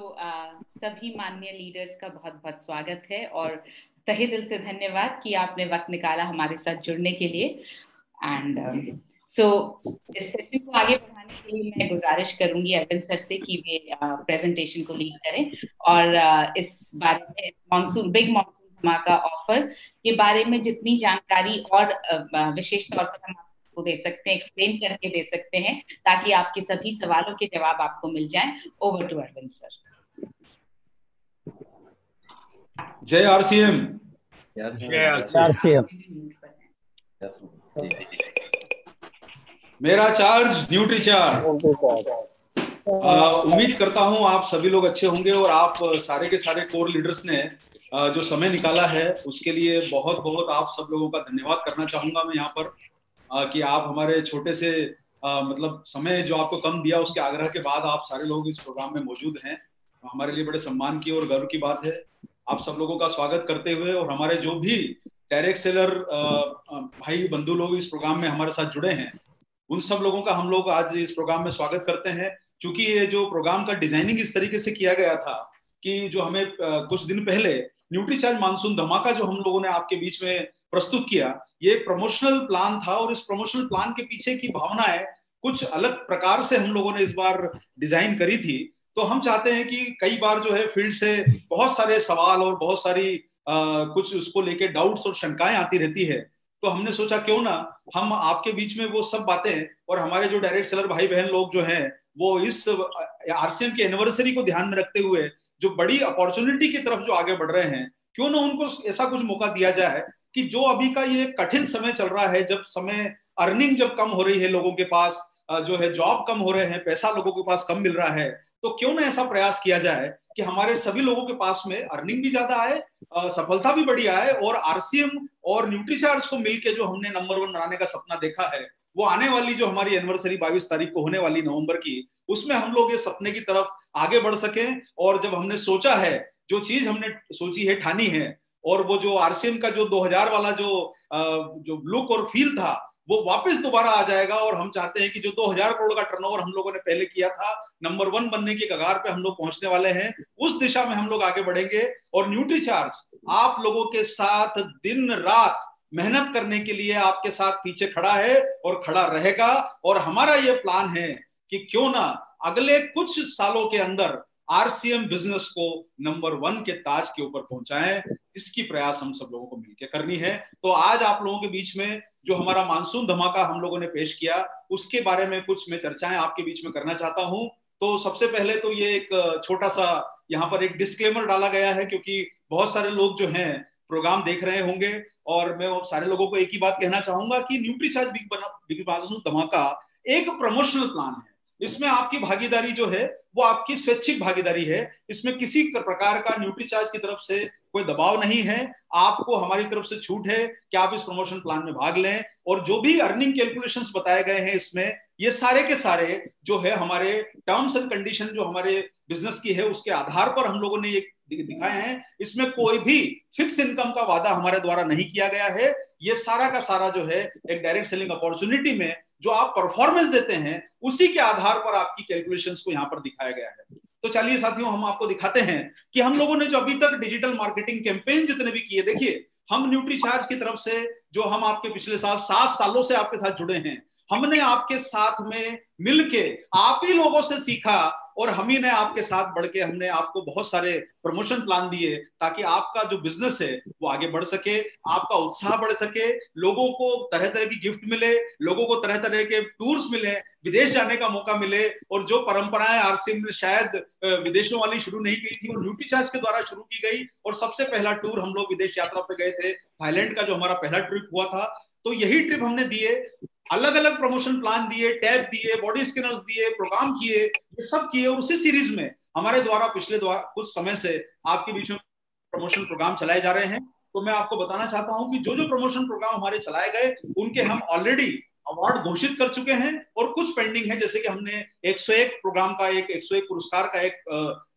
दोस्तों सभी माननीय लीडर्स का बहुत बहुत स्वागत है और तहे दिल से धन्यवाद कि आपने वक्त निकाला हमारे साथ जुड़ने के लिए। एंड इस सेशन को आगे बढ़ाने के लिए मैं गुजारिश करूंगी अरविंद सर से कि वे प्रेजेंटेशन को लीड करें और इस बारे में बिग मॉनसून धमाका ऑफर के बारे में जितनी जानकारी और विशेष तौर पर हम को दे सकते हैं, एक्सप्लेन करके दे सकते हैं, ताकि आपके सभी सवालों के जवाब आपको मिल जाएं। Over to Arvind sir. जय आरसीएम। जय आरसीएम। मेरा चार्ज न्यूट्रीचार्ज। उम्मीद करता हूं आप सभी लोग अच्छे होंगे और आप सारे के सारे कोर लीडर्स ने जो समय निकाला है उसके लिए बहुत बहुत आप सब लोगों का धन्यवाद करना चाहूंगा मैं यहाँ पर कि आप हमारे छोटे से मतलब समय जो आपको कम दिया उसके आग्रह के बाद आप सारे लोग इस प्रोग्राम में मौजूद हैं। हमारे लिए बड़े सम्मान की और गर्व की बात है। आप सब लोगों का स्वागत करते हुए और हमारे जो भी डायरेक्ट सेलर भाई बंधु लोग इस प्रोग्राम में हमारे साथ जुड़े हैं उन सब लोगों का हम लोग आज इस प्रोग्राम में स्वागत करते हैं। क्योंकि ये जो प्रोग्राम का डिजाइनिंग इस तरीके से किया गया था कि जो हमें कुछ दिन पहले न्यूट्रीचार्ज मानसून धमाका जो हम लोगों ने आपके बीच में प्रस्तुत किया, ये प्रमोशनल प्लान था और इस प्रमोशनल प्लान के पीछे की भावनाएं कुछ अलग प्रकार से हम लोगों ने इस बार डिजाइन करी थी। तो हम चाहते हैं कि कई बार जो है फील्ड से बहुत सारे सवाल और बहुत सारी कुछ उसको लेके डाउट्स और शंकाएं आती रहती है, तो हमने सोचा क्यों ना हम आपके बीच में वो सब बातें और हमारे जो डायरेक्ट सेलर भाई बहन लोग जो हैं वो इस आरसीएम के एनिवर्सरी को ध्यान में रखते हुए जो बड़ी अपॉर्चुनिटी की तरफ जो आगे बढ़ रहे हैं क्यों ना उनको ऐसा कुछ मौका दिया जाए कि जो अभी का ये कठिन समय चल रहा है, जब समय अर्निंग जब कम हो रही है, लोगों के पास जो है जॉब कम हो रहे हैं, पैसा लोगों के पास कम मिल रहा है, तो क्यों ना ऐसा प्रयास किया जाए कि हमारे सभी लोगों के पास में अर्निंग भी ज्यादा आए, सफलता भी बढ़ी आए और आरसीएम और न्यूट्रीचार्ज को मिलकर जो हमने नंबर 1 बनाने का सपना देखा है वो आने वाली जो हमारी एनिवर्सरी 22 तारीख को होने वाली नवंबर की, उसमें हम लोग ये सपने की तरफ आगे बढ़ सके। और जब हमने सोचा है, जो चीज हमने सोची है, ठानी है, और वो जो आरसीएम का जो 2000 वाला जो लुक और फील था वो वापस दोबारा आ जाएगा। और हम चाहते हैं कि जो 2000 करोड़ का टर्नओवर हम लोगों ने पहले किया था, नंबर 1 बनने की कगार पे हम लोग पहुंचने वाले हैं, उस दिशा में हम लोग आगे बढ़ेंगे। और न्यूट्रीचार्ज आप लोगों के साथ दिन रात मेहनत करने के लिए आपके साथ पीछे खड़ा है और खड़ा रहेगा। और हमारा ये प्लान है कि क्यों ना अगले कुछ सालों के अंदर आरसीएम बिजनेस को नंबर 1 के ताज के ऊपर पहुंचाएं, इसकी प्रयास हम सब लोगों को मिलकर करनी है। तो आज आप लोगों के बीच में जो हमारा मानसून धमाका हम लोगों ने पेश किया उसके बारे में कुछ मैं चर्चाएं आपके बीच में करना चाहता हूं। तो सबसे पहले तो ये एक छोटा सा यहाँ पर एक डिस्क्लेमर डाला गया है, क्योंकि बहुत सारे लोग जो हैं प्रोग्राम देख रहे होंगे और मैं सारे लोगों को एक ही बात कहना चाहूंगा कि न्यूट्रीचार्ज बिग मानसून धमाका एक प्रमोशनल प्लान है। इसमें आपकी भागीदारी जो है वो आपकी स्वैच्छिक भागीदारी है। इसमें किसी प्रकार का न्यूट्रीचार्ज की तरफ से कोई दबाव नहीं है। आपको हमारी तरफ से छूट है कि आप इस प्रमोशन प्लान में भाग लें और जो भी अर्निंग कैलकुलेशंस बताए गए हैं इसमें, ये सारे के सारे जो है हमारे टर्म्स एंड कंडीशन जो हमारे बिजनेस की है उसके आधार पर हम लोगों ने ये दिखाए हैं। इसमें कोई भी फिक्स इनकम का वादा हमारे द्वारा नहीं किया गया है। ये सारा का सारा जो है एक डायरेक्ट सेलिंग अपॉर्चुनिटी में जो आप परफॉर्मेंस देते हैं उसी के आधार पर आपकी कैलकुलेशंस को यहाँ पर दिखाया गया है। तो चलिए साथियों, हम आपको दिखाते हैं कि हम लोगों ने जो अभी तक डिजिटल मार्केटिंग कैंपेन जितने भी किए, देखिए हम न्यूट्रीचार्ज की तरफ से जो हम आपके पिछले साल 7 सालों से आपके साथ जुड़े हैं, हमने आपके साथ में मिलके आप ही लोगों से सीखा और हम ही ने आपके साथ बढ़ के हमने आपको बहुत सारे प्रमोशन प्लान दिए ताकि आपका जो बिजनेस है वो आगे बढ़ सके, आपका उत्साह बढ़ सके, लोगों को तरह तरह की गिफ्ट मिले, लोगों को तरह तरह के टूर्स मिले, विदेश जाने का मौका मिले। और जो परंपराएं आरसीएम में शायद विदेशों वाली शुरू नहीं की थी वो न्यूट्रीचार्ज के द्वारा शुरू की गई। और सबसे पहला टूर हम लोग विदेश यात्रा पे गए थे, थाईलैंड का जो हमारा पहला ट्रिप हुआ था, तो यही ट्रिप हमने दिए, अलग अलग प्रमोशन प्लान दिए, टैब दिए, बॉडी स्कैनर्स दिए, प्रोग्राम किए, ये सब किए। और उसी सीरीज में हमारे द्वारा पिछले कुछ समय से आपके बीच में प्रमोशन प्रोग्राम चलाए जा रहे हैं। तो मैं आपको बताना चाहता हूं कि जो जो प्रमोशन प्रोग्राम हमारे चलाए गए उनके हम ऑलरेडी अवार्ड घोषित कर चुके हैं और कुछ पेंडिंग है, जैसे कि हमने 101 प्रोग्राम का 101 पुरस्कार का एक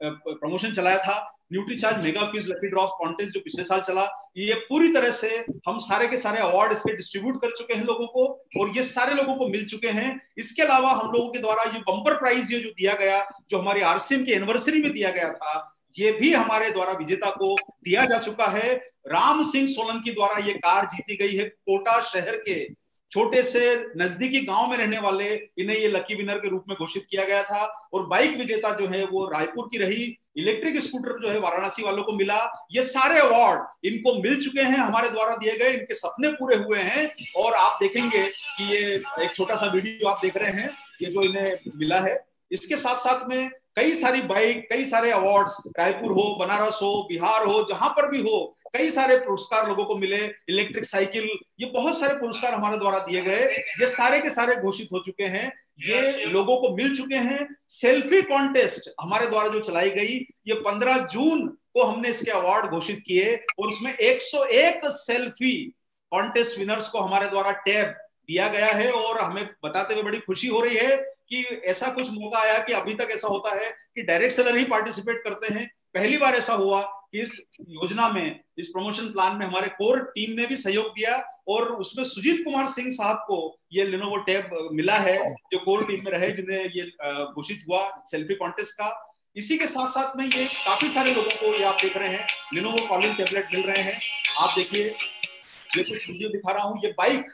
प्रमोशन चलाया था, Nutricharge mega quiz lucky drop contest जो पिछले साल चला, ये पूरी तरह से हम सारे के सारे अवार्ड इसके डिस्ट्रीब्यूट कर चुके हैं लोगों को और ये सारे लोगों को मिल चुके हैं। इसके अलावा हम लोगों के द्वारा ये बम्पर प्राइज ये जो दिया गया, जो हमारी आरसीएम की एनिवर्सरी में दिया गया था, ये भी हमारे द्वारा विजेता को दिया जा चुका है। राम सिंह सोलंकी द्वारा ये कार जीती गई है, कोटा शहर के छोटे से नजदीकी गांव में रहने वाले, इन्हें ये लकी विनर के रूप में घोषित किया गया था। और बाइक विजेता जो है वो रायपुर की रही, इलेक्ट्रिक स्कूटर जो है वाराणसी वालों को मिला। ये सारे अवार्ड इनको मिल चुके हैं हमारे द्वारा दिए गए, इनके सपने पूरे हुए हैं। और आप देखेंगे कि ये एक छोटा सा वीडियो आप देख रहे हैं, ये जो इन्हें मिला है। इसके साथ साथ में कई सारी बाइक, कई सारे अवार्ड्स, रायपुर हो, बनारस हो, बिहार हो, जहां पर भी हो, कई सारे पुरस्कार लोगों को मिले, इलेक्ट्रिक साइकिल, ये बहुत सारे पुरस्कार हमारे द्वारा दिए गए, ये सारे के सारे घोषित हो चुके हैं, ये लोगों को मिल चुके हैं। सेल्फी कॉन्टेस्ट हमारे द्वारा जो चलाई गई, ये 15 जून को हमने इसके अवार्ड घोषित किए और उसमें 101 सेल्फी कॉन्टेस्ट विनर्स को हमारे द्वारा टैब दिया गया है। और हमें बताते हुए बड़ी खुशी हो रही है कि ऐसा कुछ मौका आया कि अभी तक ऐसा होता है कि डायरेक्ट सेलर ही पार्टिसिपेट करते हैं, पहली बार ऐसा हुआ कि इस योजना में, इस प्रमोशन प्लान में हमारे कोर टीम ने भी सहयोग दिया और उसमें सुजीत कुमार सिंह साहब को ये लेनोवो टैब मिला है, जो कोर टीम में रहे, जिन्हें ये घोषित हुआ सेल्फी कॉन्टेस्ट का। इसी के साथ साथ में ये काफी सारे लोगों को, ये आप देख रहे हैं, लेनोवो कॉलिंग टेबलेट मिल रहे हैं। आप देखिए ये कुछ वीडियो दिखा रहा हूँ, ये बाइक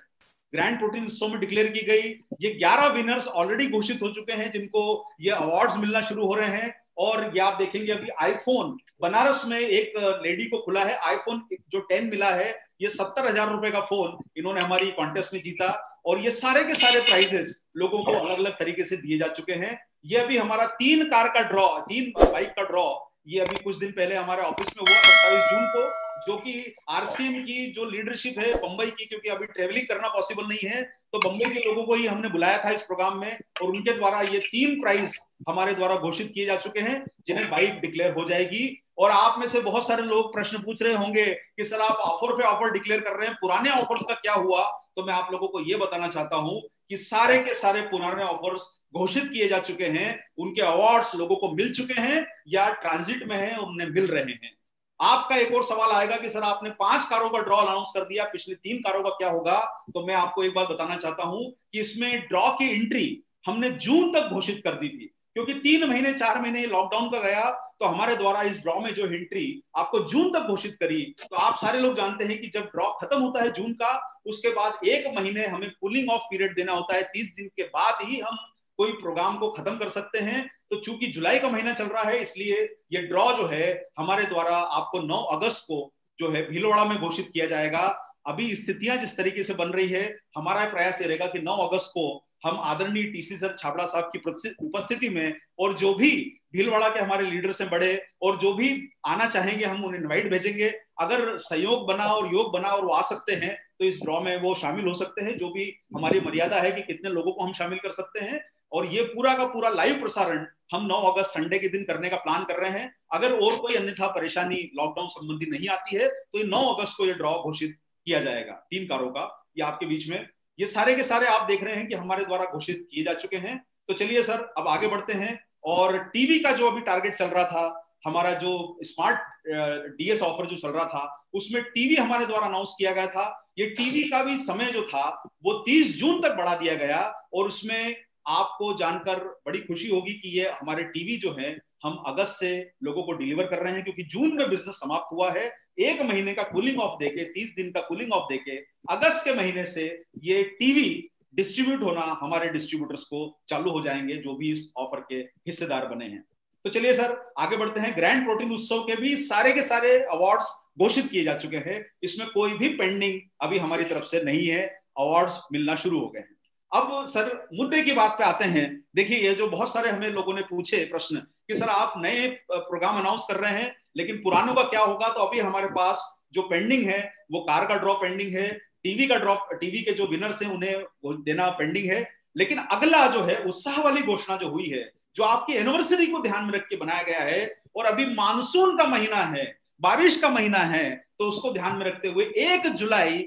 ग्रैंड प्रोटीन शो में डिक्लेयर की गई। ये 11 विनर्स ऑलरेडी घोषित हो चुके हैं जिनको ये अवार्ड्स मिलना शुरू हो रहे हैं। और ये आप देखेंगे अभी आईफोन बनारस में एक लेडी को खुला है, आईफोन जो 10 मिला है, ये 70,000 रुपए का फोन इन्होंने हमारी कॉन्टेस्ट में जीता। और ये सारे के सारे प्राइजेस लोगों को अलग अलग तरीके से दिए जा चुके हैं। ये अभी हमारा 3 कार का ड्रॉ, 3 बाइक का ड्रॉ, ये अभी कुछ दिन पहले हमारे ऑफिस में हुआ 27 जून को, जो कि आरसीएम की जो लीडरशिप है बंबई की, क्योंकि अभी ट्रेवलिंग करना पॉसिबल नहीं है, तो बंबई के लोगों को ही हमने बुलाया था इस प्रोग्राम में और उनके द्वारा ये 3 प्राइज हमारे द्वारा घोषित किए जा चुके हैं जिन्हें बाइक डिक्लेयर हो जाएगी। और आप में से बहुत सारे लोग प्रश्न पूछ रहे होंगे कि सर आप ऑफर पे ऑफर डिक्लेयर कर रहे हैं, पुराने ऑफर्स का क्या हुआ? तो मैं आप लोगों को ये बताना चाहता हूँ कि सारे के सारे पुराने ऑफर्स घोषित किए जा चुके हैं, उनके अवार्ड्स लोगों को मिल चुके हैं या ट्रांजिट में है, उन्हें मिल रहे हैं। आपका एक और सवाल आएगा कि सर आपने 5 कारों का ड्रॉ अनाउंस कर दिया, पिछले 3 कारों का क्या होगा? तो मैं आपको एक बात बताना चाहता हूं कि इसमें ड्रॉ की एंट्री हमने जून तक घोषित कर दी थी, क्योंकि 3 महीने 4 महीने लॉकडाउन का गया, तो हमारे द्वारा इस ड्रॉ में जो एंट्री आपको जून तक घोषित करी। तो आप सारे लोग जानते हैं कि जब ड्रॉ खत्म होता है जून का, उसके बाद 1 महीने हमें कूलिंग ऑफ पीरियड देना होता है, 30 दिन के बाद ही हम कोई प्रोग्राम को खत्म कर सकते हैं। तो चूंकि जुलाई का महीना चल रहा है, इसलिए ये ड्रॉ जो है हमारे द्वारा आपको 9 अगस्त को जो है भीलवाड़ा में घोषित किया जाएगा। अभी स्थितियां जिस तरीके से बन रही है, हमारा प्रयास ये रहेगा कि 9 अगस्त को हम आदरणीय टीसी सर छाबड़ा साहब की उपस्थिति में और जो भी भीलवाड़ा के हमारे लीडर्स हैं बड़े, और जो भी आना चाहेंगे हम उन्हें इन्वाइट भेजेंगे। अगर सहयोग बना और योग बना और वो आ सकते हैं तो इस ड्रॉ में वो शामिल हो सकते हैं, जो भी हमारी मर्यादा है कि कितने लोगों को हम शामिल कर सकते हैं। और ये पूरा का पूरा लाइव प्रसारण हम 9 अगस्त संडे के दिन करने का प्लान कर रहे हैं। अगर और कोई अन्यथा परेशानी लॉकडाउन संबंधी नहीं आती है तो ये 9 अगस्त को ये ड्रॉ घोषित किया जाएगा, 3 कारों का। ये आपके बीच में ये सारे के सारे आप देख रहे हैं कि हमारे द्वारा घोषित किए जा चुके हैं। तो चलिए सर अब आगे बढ़ते हैं। और टीवी का जो अभी टारगेट चल रहा था, हमारा जो स्मार्ट डीएस ऑफर जो चल रहा था, उसमें टीवी हमारे द्वारा अनाउंस किया गया था। ये टीवी का भी समय जो था वो 30 जून तक बढ़ा दिया गया। और उसमें आपको जानकर बड़ी खुशी होगी कि ये हमारे टीवी जो है हम अगस्त से लोगों को डिलीवर कर रहे हैं, क्योंकि जून में बिजनेस समाप्त हुआ है। 1 महीने का कूलिंग ऑफ देके, 30 दिन का कूलिंग ऑफ देके अगस्त के महीने से ये टीवी डिस्ट्रीब्यूट होना हमारे डिस्ट्रीब्यूटर्स को चालू हो जाएंगे, जो भी इस ऑफर के हिस्सेदार बने हैं। तो चलिए सर आगे बढ़ते हैं। ग्रैंड प्रोटीन उत्सव के भी सारे के सारे अवार्ड्स घोषित किए जा चुके हैं, इसमें कोई भी पेंडिंग अभी हमारी तरफ से नहीं है, अवार्ड्स मिलना शुरू हो गए हैं। अब सर मुद्दे की बात पे आते हैं। देखिए ये जो बहुत सारे हमें लोगों ने पूछे प्रश्न कि सर आप नए प्रोग्राम अनाउंस कर रहे हैं लेकिन पुरानों का क्या होगा? तो अभी हमारे पास जो पेंडिंग है वो कार का ड्रॉ पेंडिंग है, टीवी का ड्रॉ, टीवी के जो विनर्स हैं उन्हें देना पेंडिंग है। लेकिन अगला जो है उत्साह वाली घोषणा जो हुई है, जो आपकी एनिवर्सरी को ध्यान में रख के बनाया गया है, और अभी मानसून का महीना है, बारिश का महीना है, तो उसको ध्यान में रखते हुए 1 जुलाई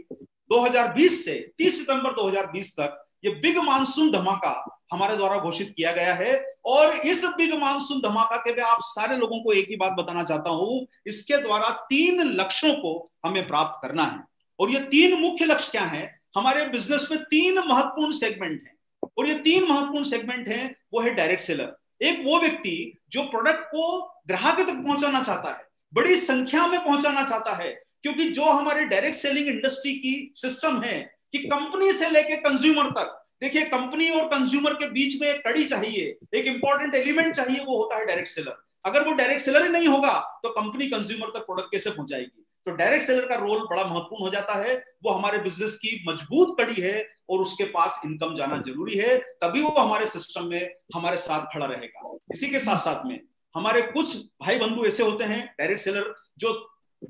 2020 से 30 सितंबर 2020 तक ये बिग मानसून धमाका हमारे द्वारा घोषित किया गया है और इस बिग मानसून धमाका के मैं आप सारे लोगों को एक ही बात बताना चाहता हूं, इसके द्वारा 3 लक्ष्यों को हमें प्राप्त करना है। और ये 3 मुख्य लक्ष्य क्या है? हमारे बिजनेस में 3 महत्वपूर्ण सेगमेंट हैं और ये 3 महत्वपूर्ण सेगमेंट हैं। वो है डायरेक्ट सेलर, एक वो व्यक्ति जो प्रोडक्ट को ग्राहक तक पहुंचाना चाहता है, बड़ी संख्या में पहुंचाना चाहता है, क्योंकि जो हमारे डायरेक्ट सेलिंग इंडस्ट्री की सिस्टम है कि कंपनी से लेके कंज्यूमर तक, देखिए कंपनी और कंज्यूमर के बीच में एक कड़ी चाहिए, एक इंपॉर्टेंट एलिमेंट चाहिए, वो होता है डायरेक्ट सेलर। अगर वो डायरेक्ट सेलर ही नहीं होगा तो कंपनी कंज्यूमर तक प्रोडक्ट कैसे पहुंचाएगी? तो डायरेक्ट सेलर का रोल बड़ा महत्वपूर्ण हो जाता है, वो हमारे बिजनेस की मजबूत कड़ी है और उसके पास इनकम जाना जरूरी है, तभी वो हमारे सिस्टम में हमारे साथ खड़ा रहेगा। इसी के साथ साथ में हमारे कुछ भाई बंधु ऐसे होते हैं डायरेक्ट सेलर जो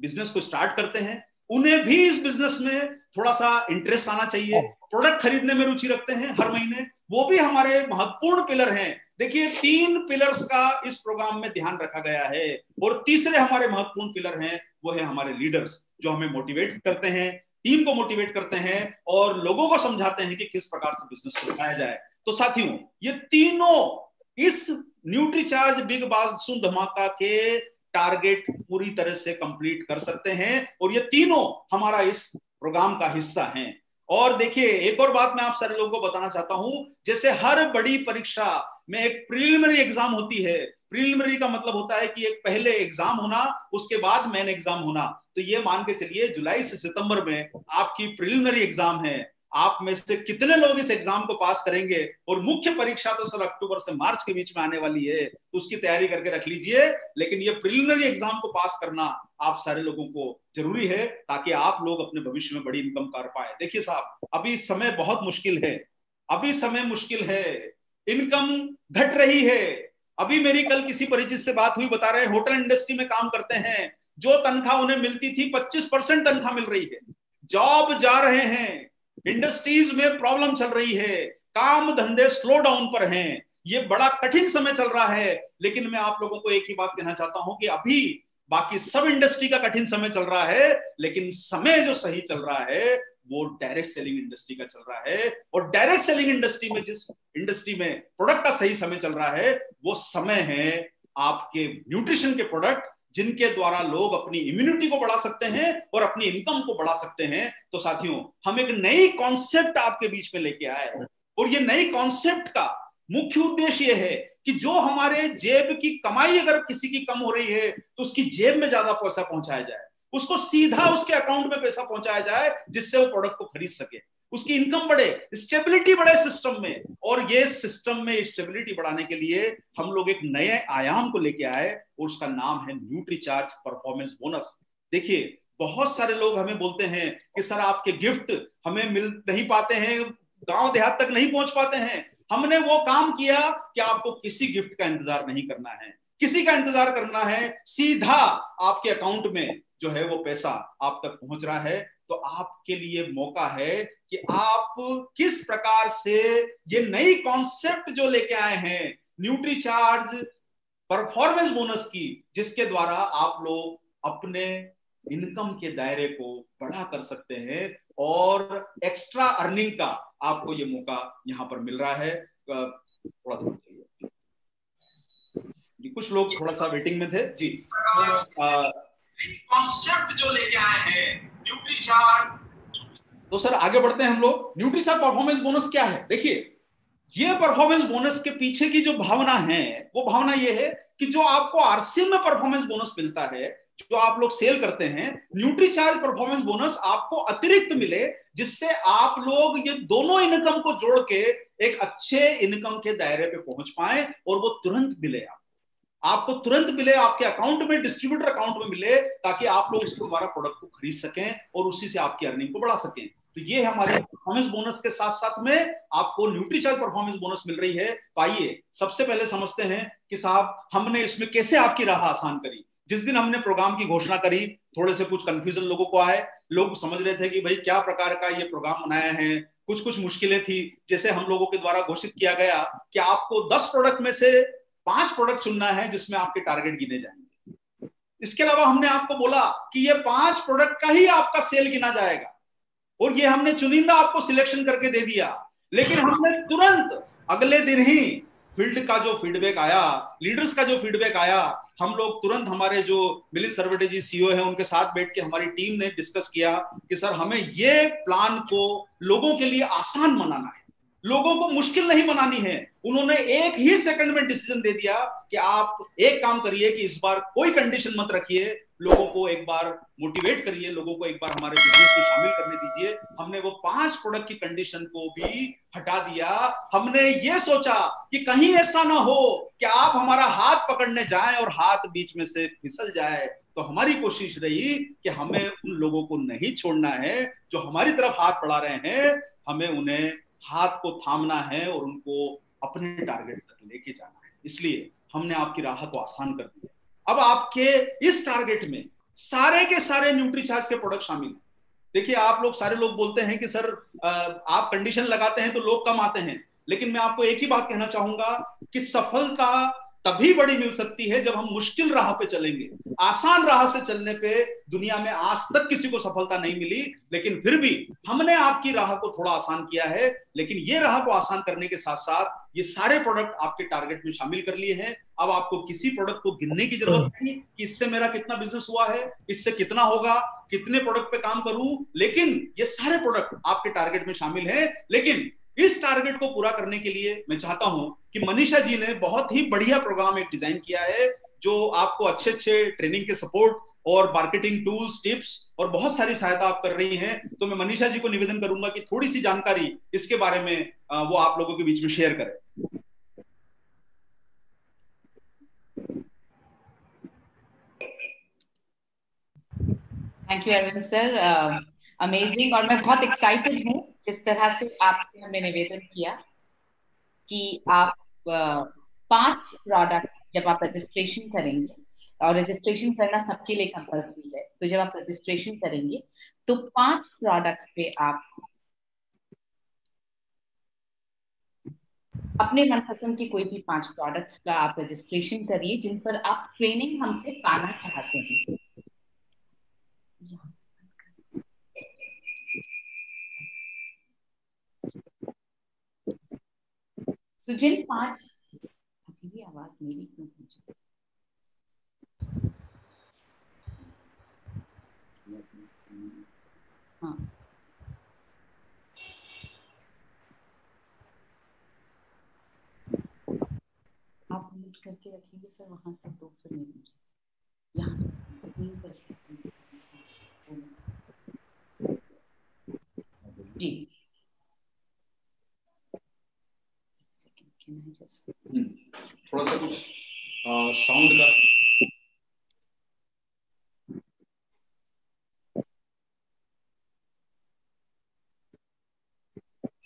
बिजनेस को स्टार्ट करते हैं, उन्हें भी इस बिजनेस में थोड़ा सा इंटरेस्ट आना चाहिए, प्रोडक्ट खरीदने में रुचि रखते हैं हर महीने, वो भी हमारे महत्वपूर्ण पिलर हैं। देखिए 3 पिलर्स का इस प्रोग्राम में ध्यान रखा गया है और तीसरे हमारे महत्वपूर्ण पिलर हैं वो है हमारे लीडर्स, जो हमें मोटिवेट करते हैं, टीम को मोटिवेट करते हैं और लोगों को समझाते हैं कि किस प्रकार से बिजनेस को उठाया जाए। तो साथियों, ये तीनों इस न्यूट्रीचार्ज बिग मानसून धमाका के टारगेट पूरी तरह से कंप्लीट कर सकते हैं और ये तीनों हमारा इस प्रोग्राम का हिस्सा हैं। और देखिए एक और बात मैं आप सारे लोगों को बताना चाहता हूं, जैसे हर बड़ी परीक्षा में एक प्रीलिमिनरी एग्जाम होती है, प्रीलिमिनरी का मतलब होता है कि एक पहले एग्जाम होना, उसके बाद मेन एग्जाम होना। तो ये मान के चलिए जुलाई से सितंबर में आपकी प्रीलिमिनरी एग्जाम है, आप में से कितने लोग इस एग्जाम को पास करेंगे? और मुख्य परीक्षा तो सर अक्टूबर से मार्च के बीच में आने वाली है, उसकी तैयारी करके रख लीजिए, लेकिन ये प्रिलिमिनरी एग्जाम को पास करना आप सारे लोगों को जरूरी है ताकि आप लोग अपने भविष्य में बड़ी इनकम कर पाए। देखिए साहब, अभी समय बहुत मुश्किल है, अभी समय मुश्किल है, इनकम घट रही है। अभी मेरी कल किसी परिचित से बात हुई, बता रहे होटल इंडस्ट्री में काम करते हैं, जो तनख्वाह उन्हें मिलती थी 25% तनख्वाह मिल रही है, जॉब जा रहे हैं, इंडस्ट्रीज में प्रॉब्लम चल रही है, काम धंधे स्लो डाउन पर हैं, ये बड़ा कठिन समय चल रहा है। लेकिन मैं आप लोगों को एक ही बात कहना चाहता हूं कि अभी बाकी सब इंडस्ट्री का कठिन समय चल रहा है, लेकिन समय जो सही चल रहा है वो डायरेक्ट सेलिंग इंडस्ट्री का चल रहा है। और डायरेक्ट सेलिंग इंडस्ट्री में, जिस इंडस्ट्री में प्रोडक्ट का सही समय चल रहा है, वो समय है आपके न्यूट्रिशन के प्रोडक्ट, जिनके द्वारा लोग अपनी इम्यूनिटी को बढ़ा सकते हैं और अपनी इनकम को बढ़ा सकते हैं। तो साथियों, हम एक नई कॉन्सेप्ट आपके बीच में लेके आए हैं और ये नई कॉन्सेप्ट का मुख्य उद्देश्य यह है कि जो हमारे जेब की कमाई अगर किसी की कम हो रही है तो उसकी जेब में ज्यादा पैसा पहुंचाया जाए, उसको सीधा उसके अकाउंट में पैसा पहुंचाया जाए, जिससे वो प्रोडक्ट को खरीद सके, उसकी इनकम बढ़े, स्टेबिलिटी बढ़े सिस्टम में। और ये सिस्टम में स्टेबिलिटी बढ़ाने के लिए हम लोग एक नए आयाम को लेके आए और उसका नाम है न्यूट्रीचार्ज परफॉर्मेंस बोनस। देखिए बहुत सारे लोग हमें बोलते हैं कि सर आपके गिफ्ट हमें मिल नहीं पाते हैं, गांव देहात तक नहीं पहुंच पाते हैं। हमने वो काम किया कि आपको किसी गिफ्ट का इंतजार नहीं करना है, किसी का इंतजार करना है, सीधा आपके अकाउंट में जो है वो पैसा आप तक पहुंच रहा है। तो आपके लिए मौका है कि आप किस प्रकार से ये नई कॉन्सेप्ट जो लेके आए हैं न्यूट्रीचार्ज परफॉर्मेंस बोनस की, जिसके द्वारा आप लोग अपने इनकम के दायरे को बढ़ा कर सकते हैं और एक्स्ट्रा अर्निंग का आपको ये मौका यहाँ पर मिल रहा है। थोड़ा सा कुछ लोग थोड़ा सा वेटिंग में थे जी। कॉन्सेप्ट जो लेके आए हैं न्यूट्रीचार्ज, तो सर आगे बढ़ते हैं हम लोग। न्यूट्रीचार्ज परफॉर्मेंस बोनस क्या है? देखिए ये परफॉर्मेंस बोनस के पीछे की जो भावना है वो भावना ये है कि जो आपको आरसीएम में परफॉर्मेंस बोनस मिलता है, जो आप लोग सेल करते हैं, न्यूट्रीचार्ज परफॉर्मेंस बोनस आपको अतिरिक्त मिले, जिससे आप लोग ये दोनों इनकम को जोड़ के एक अच्छे इनकम के दायरे पे पहुंच पाए और वो तुरंत मिले, आपको तुरंत मिले, आपके अकाउंट में, डिस्ट्रीब्यूटर अकाउंट में मिले, ताकि आप लोग इसके द्वारा प्रोडक्ट को खरीद सकें और उसी से आपकी अर्निंग को बढ़ा सकें। तो ये हमारे परफॉर्मेंस बोनस के साथ साथ में आपको न्यूट्रीचार्ज परफॉर्मेंस बोनस मिल रही है। पाइए सबसे पहले समझते हैं कि साहब हमने इसमें कैसे आपकी राह आसान करी। जिस दिन हमने प्रोग्राम की घोषणा करी, थोड़े से कुछ कंफ्यूजन लोगों को आए, लोग समझ रहे थे कि भाई क्या प्रकार का ये प्रोग्राम बनाया है, कुछ कुछ मुश्किलें थी। जैसे हम लोगों के द्वारा घोषित किया गया कि आपको 10 प्रोडक्ट में से 5 प्रोडक्ट चुनना है जिसमें आपके टारगेट गिने जाएंगे। इसके अलावा हमने आपको बोला कि ये 5 प्रोडक्ट का ही आपका सेल गिना जाएगा और ये हमने चुनिंदा आपको सिलेक्शन करके दे दिया। लेकिन हमने तुरंत अगले दिन ही फील्ड का जो फीडबैक आया, लीडर्स का जो फीडबैक आया, हम लोग तुरंत हमारे जो मिलिंद सरवटे जी सीईओ हैं उनके साथ बैठ के हमारी टीम ने डिस्कस किया कि सर हमें ये प्लान को लोगों के लिए आसान बनाना है, लोगों को मुश्किल नहीं बनानी है। उन्होंने एक ही सेकंड में डिसीजन दे दिया कि आप एक काम करिए कि इस बार कोई कंडीशन मत रखिए, लोगों को एक बार मोटिवेट करिए, लोगों को एक बार हमारे बिजनेस में शामिल करने दीजिए। हमने वो 5 प्रोडक्ट की कंडीशन को भी हटा दिया। हमने ये सोचा कि कहीं ऐसा ना हो कि आप हमारा हाथ पकड़ने जाएं और हाथ बीच में से फिसल जाए, तो हमारी कोशिश रही कि हमें उन लोगों को नहीं छोड़ना है जो हमारी तरफ हाथ बढ़ा रहे हैं, हमें उन्हें हाथ को थामना है और उनको अपने टारगेट तक लेके जाना है। इसलिए हमने आपकी राह को आसान कर दिया। अब आपके इस टारगेट में सारे के सारे न्यूट्रीचार्ज के प्रोडक्ट शामिल हैं। देखिए, आप लोग सारे लोग बोलते हैं कि सर आप कंडीशन लगाते हैं तो लोग कम आते हैं, लेकिन मैं आपको एक ही बात कहना चाहूंगा कि सफलता तभी बड़ी मिल सकती है जब हम मुश्किल राह पे चलेंगे। आसान राह से चलने पे दुनिया में आज तक किसी को सफलता नहीं मिली, लेकिन फिर भी हमने आपकी राह को थोड़ा आसान किया है। लेकिन ये राह को आसान करने के साथ साथ ये सारे प्रोडक्ट आपके टारगेट में शामिल कर लिए हैं। अब आपको किसी प्रोडक्ट को गिनने की जरूरत नहीं कि इससे मेरा कितना बिजनेस हुआ है, इससे कितना होगा, कितने प्रोडक्ट पे काम करूं, लेकिन ये सारे प्रोडक्ट आपके टारगेट में शामिल है। लेकिन इस टारगेट को पूरा करने के लिए मैं चाहता हूं कि मनीषा जी ने बहुत ही बढ़िया प्रोग्राम एक डिजाइन किया है जो आपको अच्छे अच्छे ट्रेनिंग के सपोर्ट और मार्केटिंग टूल्स, टिप्स और बहुत सारी सहायता आप कर रही हैं। तो मैं मनीषा जी को निवेदन करूंगा कि थोड़ी सी जानकारी इसके बारे में वो आप लोगों के बीच में शेयर करें। Thank you Arvind sir, amazing. और मैं बहुत एक्साइटेड हूँ जिस तरह से आपसे हमने निवेदन किया कि आप 5 प्रोडक्ट जब आप रजिस्ट्रेशन करेंगे, और रजिस्ट्रेशन करना सबके लिए कंपल्सरी है, तो जब आप रजिस्ट्रेशन करेंगे तो 5 प्रोडक्ट्स पे आप अपने मनपसंद के कोई भी 5 प्रोडक्ट्स का आप रजिस्ट्रेशन करिए जिन पर आप ट्रेनिंग हमसे पाना चाहते हैं। तो जिन 5 अभी भी आवाज मेरी क्यों हाँ। आप म्यूट करके रखेंगे सर, वहां से दो फिर नहीं यहाँ से स्क्रीन पर सकते जी। थोड़ा सा कुछ साउंड का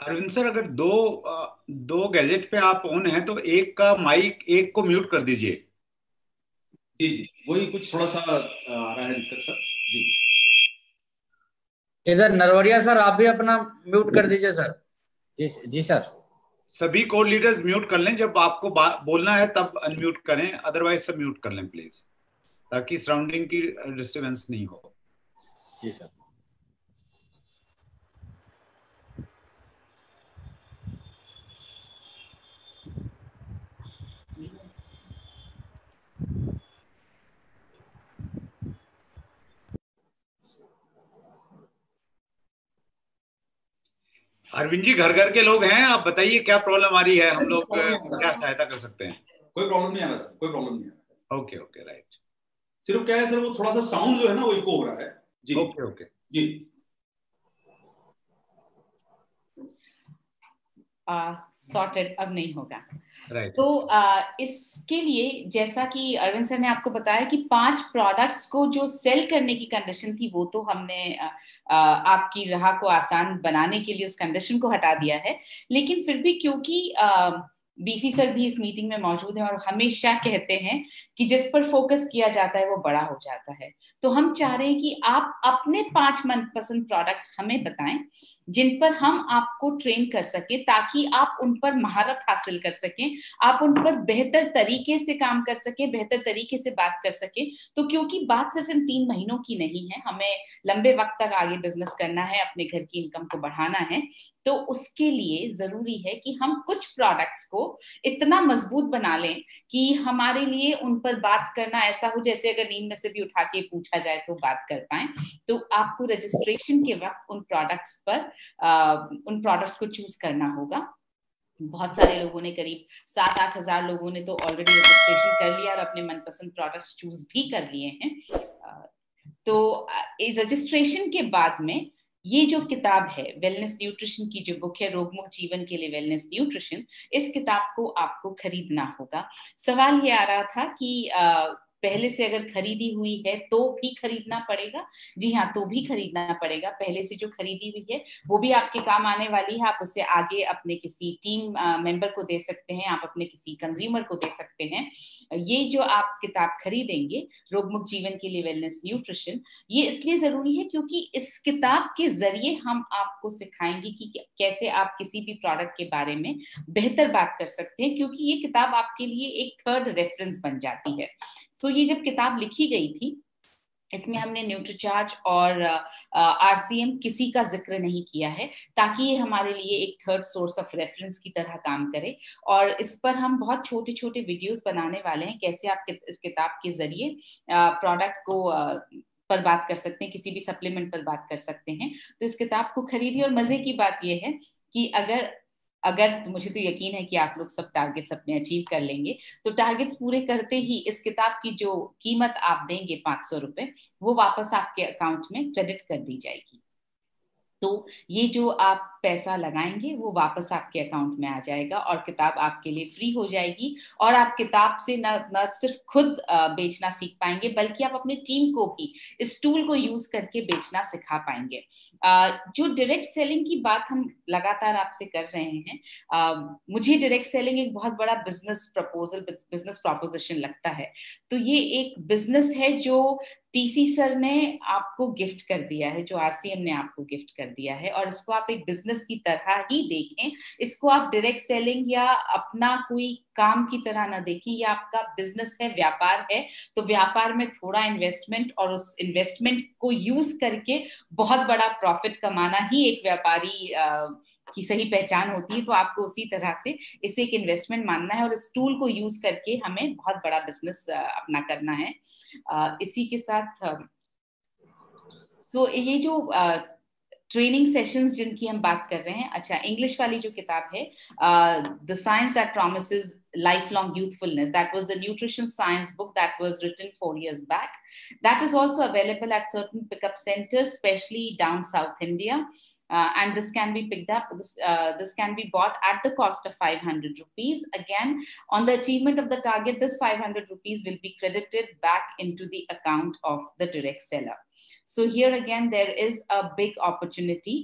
अरविंद सर, अगर दो गैजेट पे आप ऑन हैं तो एक का माइक, एक को म्यूट कर दीजिए। जी जी, वही कुछ थोड़ा सा आ रहा है दिक्कत सर। जी इधर नरवरिया सर, आप भी अपना म्यूट कर दीजिए सर। जी जी सर, सभी को लीडर्स म्यूट कर लें, जब आपको बोलना है तब अनम्यूट करें, अदरवाइज सब म्यूट कर लें प्लीज, ताकि सराउंडिंग की डिस्टर्बेंस नहीं हो। जी सर। अरविंद जी, घर घर के लोग हैं, आप बताइए क्या प्रॉब्लम आ रही है, हम लोग क्या सहायता कर सकते हैं? कोई प्रॉब्लम नहीं आ रहा सर, कोई प्रॉब्लम नहीं आ रहा। ओके ओके राइट, सिर्फ क्या है सर, वो थोड़ा सा साउंड जो है ना वो इको हो रहा है। जी ओके ओके जी। सॉर्टेड अब नहीं होगा राइट। तो इसके लिए जैसा कि अरविंद सर ने आपको बताया कि 5 प्रोडक्ट्स को जो सेल करने की कंडीशन थी वो तो हमने आपकी राह को आसान बनाने के लिए उस कंडीशन को हटा दिया है, लेकिन फिर भी क्योंकि बीसी सर भी इस मीटिंग में मौजूद हैं और हमेशा कहते हैं कि जिस पर फोकस किया जाता है वो बड़ा हो जाता है। तो हम चाह रहे हैं कि आप अपने 5 मनपसंद प्रोडक्ट्स हमें बताएं जिन पर हम आपको ट्रेन कर सके, ताकि आप उन पर महारत हासिल कर सकें, आप उन पर बेहतर तरीके से काम कर सकें, बेहतर तरीके से बात कर सकें। तो क्योंकि बात सिर्फ इन 3 महीनों की नहीं है, हमें लंबे वक्त तक आगे बिजनेस करना है, अपने घर की इनकम को बढ़ाना है, तो उसके लिए जरूरी है कि हम कुछ प्रोडक्ट्स को इतना मजबूत बना लें कि हमारे लिए उन पर बात करना ऐसा हो जैसे अगर नींद में से भी उठा के पूछा जाए तो बात कर पाए। तो आपको रजिस्ट्रेशन के वक्त उन प्रोडक्ट्स को चूज करना होगा। बहुत सारे लोगों ने, करीब 7-8 हज़ार लोगों ने तो ऑलरेडी रजिस्ट्रेशन कर लिया और अपने मनपसंद प्रोडक्ट्स चूज भी कर लिए हैं। तो रजिस्ट्रेशन के बाद में ये जो किताब है वेलनेस न्यूट्रिशन की, जो बुक है रोग मुक्त जीवन के लिए वेलनेस न्यूट्रिशन, इस किताब को आपको खरीदना होगा। सवाल ये आ रहा था कि पहले से अगर खरीदी हुई है तो भी खरीदना पड़ेगा। जी हाँ, तो भी खरीदना पड़ेगा। पहले से जो खरीदी हुई है वो भी आपके काम आने वाली है। आप उसे आगे अपने किसी टीम मेंबर को दे सकते हैं, आप अपने किसी कंज्यूमर को दे सकते हैं। ये जो आप किताब खरीदेंगे रोग मुक्त जीवन के लिए वेलनेस न्यूट्रिशन, ये इसलिए जरूरी है क्योंकि इस किताब के जरिए हम आपको सिखाएंगे कि कैसे आप किसी भी प्रोडक्ट के बारे में बेहतर बात कर सकते हैं, क्योंकि ये किताब आपके लिए एक थर्ड रेफरेंस बन जाती है। तो ये जब किताब लिखी गई थी इसमें हमने न्यूट्रीचार्ज और आरसीएम किसी का जिक्र नहीं किया है, ताकि ये हमारे लिए एक थर्ड सोर्स ऑफ रेफरेंस की तरह काम करे। और इस पर हम बहुत छोटे छोटे वीडियोस बनाने वाले हैं, कैसे आप इस किताब के जरिए प्रोडक्ट को पर बात कर सकते हैं, किसी भी सप्लीमेंट पर बात कर सकते हैं। तो इस किताब को खरीदिए। और मजे की बात यह है कि अगर मुझे तो यकीन है कि आप लोग सब टारगेट्स अपने अचीव कर लेंगे, तो टारगेट्स पूरे करते ही इस किताब की जो कीमत आप देंगे 500 रुपए, वो वापस आपके अकाउंट में क्रेडिट कर दी जाएगी। तो ये जो आप पैसा लगाएंगे वो वापस आपके अकाउंट में आ जाएगा और किताब आपके लिए फ्री हो जाएगी। और आप किताब से न सिर्फ खुद बेचना सीख पाएंगे, बल्कि आप अपनी टीम को भी इस टूल को यूज करके बेचना सिखा पाएंगे। जो डायरेक्ट सेलिंग की बात हम लगातार आपसे कर रहे हैं, मुझे डायरेक्ट सेलिंग एक बहुत बड़ा बिजनेस प्रपोजिशन लगता है। तो ये एक बिजनेस है जो टीसी सर ने आपको गिफ्ट कर दिया है, जो आरसीएम ने आपको गिफ्ट कर दिया है, और इसको आप एक बिजनेस की तरह ही देखें। इसको आप डायरेक्ट सेलिंग या अपना कोई काम की तरह ना देखें, या आपका बिजनेस है, व्यापार है, तो व्यापार में थोड़ा इन्वेस्टमेंट और उस इन्वेस्टमेंट को यूज करके बहुत बड़ा प्रॉफिट कमाना ही एक व्यापारी की सही पहचान होती है। तो आपको उसी तरह से इसे एक इन्वेस्टमेंट मानना है और इस टूल को यूज करके हमें बहुत बड़ा बिजनेस अपना करना है। इसी के साथ ये जो ट्रेनिंग सेशंस जिनकी हम बात कर रहे हैं, अच्छा इंग्लिश वाली जो किताब है the science that promises lifelong youthfulness, that was the nutrition science book that was written 4 years back, that is also available at certain pickup centers, especially down South India, and this can be picked up, this can be bought at the cost of 500 rupees. Again, on the achievement of the target, this 500 rupees will be credited back into the account of the direct seller. So here again there is a big opportunity।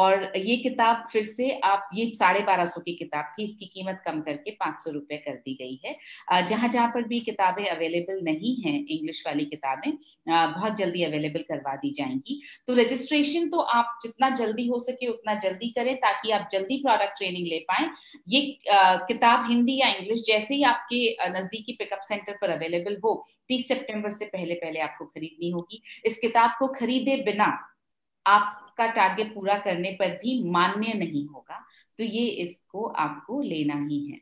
और ये किताब फिर से आप, ये 1250 की किताब थी, इसकी कीमत कम करके 500 रुपए कर दी गई है। जहाँ जहाँ पर भी किताबें अवेलेबल नहीं हैं, इंग्लिश वाली किताबें बहुत जल्दी अवेलेबल करवा दी जाएंगी। तो रजिस्ट्रेशन तो आप जितना जल्दी हो सके उतना जल्दी करें, ताकि आप जल्दी प्रोडक्ट ट्रेनिंग ले पाएं। ये किताब हिंदी या इंग्लिश, जैसे ही आपके नजदीकी पिकअप सेंटर पर अवेलेबल हो, 30 सितंबर से पहले आपको खरीदनी होगी। इस किताब को खरीदे बिना आप का टारगेट पूरा करने पर भी मान्य नहीं होगा, तो ये इसको आपको लेना ही है।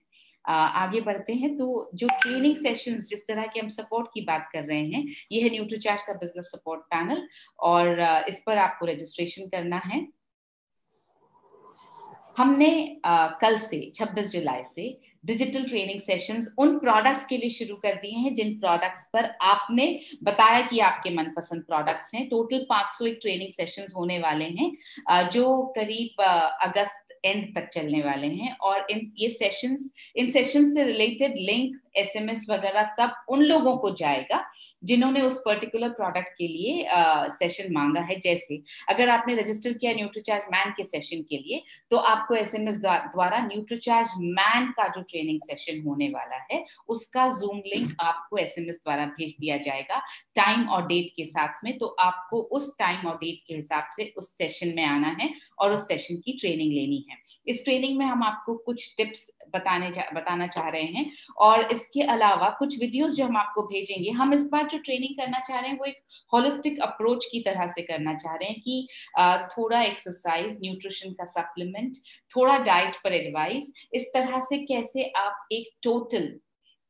आगे बढ़ते हैं। तो जो ट्रेनिंग सेशंस, जिस तरह के हम सपोर्ट की बात कर रहे हैं, ये है न्यूट्रीचार्ज का बिजनेस सपोर्ट पैनल, और इस पर आपको रजिस्ट्रेशन करना है। हमने कल से 26 जुलाई से डिजिटल ट्रेनिंग सेशंस उन प्रोडक्ट्स के लिए शुरू कर दिए हैं जिन प्रोडक्ट्स पर आपने बताया कि आपके मनपसंद प्रोडक्ट्स हैं। टोटल 501 ट्रेनिंग सेशंस होने वाले हैं, जो करीब अगस्त एंड तक चलने वाले हैं। और इन सेशंस से रिलेटेड लिंक एसएमएस वगैरह सब उन लोगों को जाएगा जिन्होंने उस पर्टिकुलर प्रोडक्ट के लिए सेशन मांगा है। जैसे अगर आपने रजिस्टर किया न्यूट्रीचार्ज मैन के सेशन के लिए तो आपको एसएमएस द्वारा न्यूट्रीचार्ज मैन का जो ट्रेनिंग सेशन होने वाला है उसका जूम लिंक आपको एसएमएस द्वारा भेज दिया जाएगा टाइम और डेट के साथ में। तो आपको उस टाइम और डेट के हिसाब से उस सेशन में आना है और उस सेशन की ट्रेनिंग लेनी है। इस ट्रेनिंग में हम आपको कुछ टिप्स बताना चाह रहे हैं और इसके अलावा कुछ वीडियोस जो हम आपको भेजेंगे। हम इस बार जो ट्रेनिंग करना चाह रहे हैं वो एक होलिस्टिक अप्रोच की तरह से करना चाह रहे हैं कि थोड़ा एक्सरसाइज, न्यूट्रिशन का सप्लीमेंट, थोड़ा डाइट पर एडवाइस, इस तरह से कैसे आप एक टोटल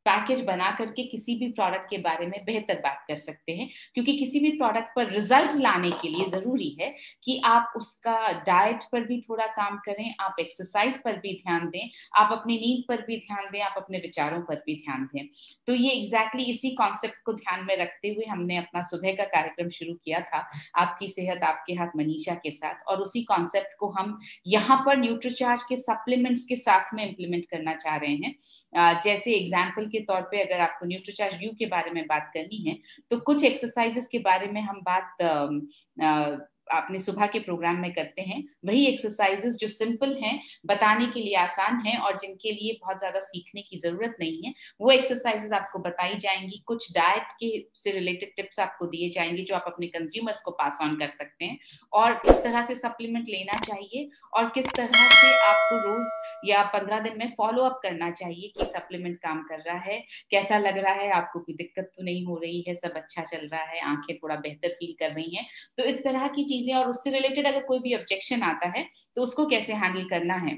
पैकेज बना करके किसी भी प्रोडक्ट के बारे में बेहतर बात कर सकते हैं। क्योंकि किसी भी प्रोडक्ट पर रिजल्ट लाने के लिए जरूरी है कि आप उसका डाइट पर भी थोड़ा काम करें, आप एक्सरसाइज पर भी ध्यान दें, आप अपनी नींद पर भी ध्यान दें, आप अपने विचारों पर भी ध्यान दें। तो ये एग्जैक्टली इसी कॉन्सेप्ट को ध्यान में रखते हुए हमने अपना सुबह का कार्यक्रम शुरू किया था आपकी सेहत आपके हाथ मनीषा के साथ, और उसी कॉन्सेप्ट को हम यहाँ पर न्यूट्रीचार्ज के सप्लीमेंट्स के साथ में इम्प्लीमेंट करना चाह रहे हैं। जैसे एग्जाम्पल के तौर पे अगर आपको न्यूट्रीचार्ज यू के बारे में बात करनी है तो कुछ एक्सरसाइजेस के बारे में हम बात आपने सुबह के प्रोग्राम में करते हैं। वही एक्सरसाइजेस जो सिंपल हैं, बताने के लिए आसान हैं और जिनके लिए बहुत ज़्यादा सीखने की ज़रूरत नहीं है, वो एक्सरसाइजेस आपको बताई जाएंगी। कुछ डाइट के से रिलेटेड टिप्स आपको दिए जाएंगे जो आप अपने कंज्यूमर्स को पास ऑन कर सकते हैं, और किस तरह से सप्लीमेंट लेना चाहिए और किस तरह से आपको रोज या 15 दिन में फॉलो अप करना चाहिए कि सप्लीमेंट काम कर रहा है, कैसा लग रहा है, आपको कोई दिक्कत तो नहीं हो रही है, सब अच्छा चल रहा है, आंखें थोड़ा बेहतर फील कर रही हैं। तो इस तरह की और उससे रिलेटेड अगर कोई भी ऑब्जेक्शन आता है तो उसको कैसे हैंडल करना है,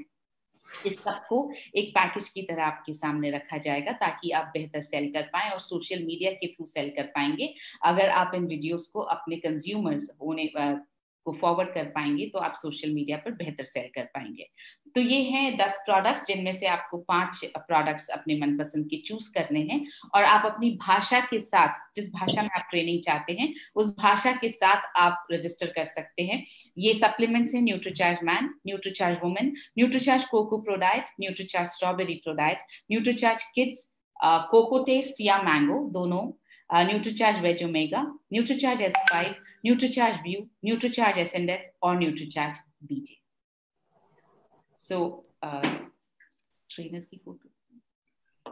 इस सबको एक पैकेज की तरह आपके सामने रखा जाएगा ताकि आप बेहतर सेल कर पाएं और सोशल मीडिया के थ्रू सेल कर पाएंगे। अगर आप इन वीडियोस को अपने कंज्यूमर्स को फॉरवर्ड कर पाएंगे तो आप सोशल मीडिया पर बेहतर सेल कर पाएंगे। तो ये हैं 10 प्रोडक्ट्स जिनमें से आपको 5 प्रोडक्ट्स अपने मनपसंद के चूज करने हैं और आप अपनी भाषा के साथ, जिस भाषा में आप ट्रेनिंग चाहते हैं उस भाषा के साथ आप रजिस्टर कर सकते हैं। ये सप्लीमेंट्स हैं Nutricharge man, Nutricharge women, Nutricharge cocoa ProDiet, Nutricharge strawberry ProDiet, Nutricharge kids, cocoa taste या मैंगो दोनों, Nutricharge veg omega, Nutricharge S5, Nutricharge view, Nutricharge SNF और न्यूट्रीचार्ज BJ। ट्रेनर्स की फोटो।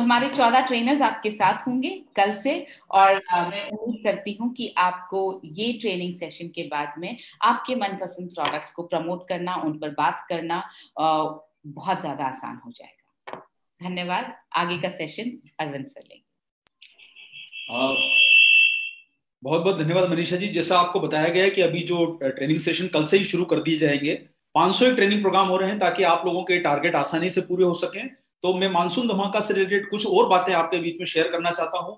हमारे 14 ट्रेनर्स आपके साथ होंगे कल से और मैं उम्मीद करती हूँ कि आपको ये ट्रेनिंग सेशन के बाद में आपके मनपसंद प्रोडक्ट्स को प्रमोट करना, उन पर बात करना बहुत ज्यादा आसान हो जाएगा। धन्यवाद। आगे का सेशन अरविंद सर लेंगे। बहुत बहुत धन्यवाद मनीषा जी। जैसा आपको बताया गया है कि अभी जो ट्रेनिंग सेशन कल से ही शुरू कर दिए जाएंगे। 500 ट्रेनिंग प्रोग्राम हो रहे हैं ताकि आप लोगों के टारगेट आसानी से पूरे हो सकें। तो मैं मानसून धमाका से रिलेटेड कुछ और बातें आपके बीच में शेयर करना चाहता हूं।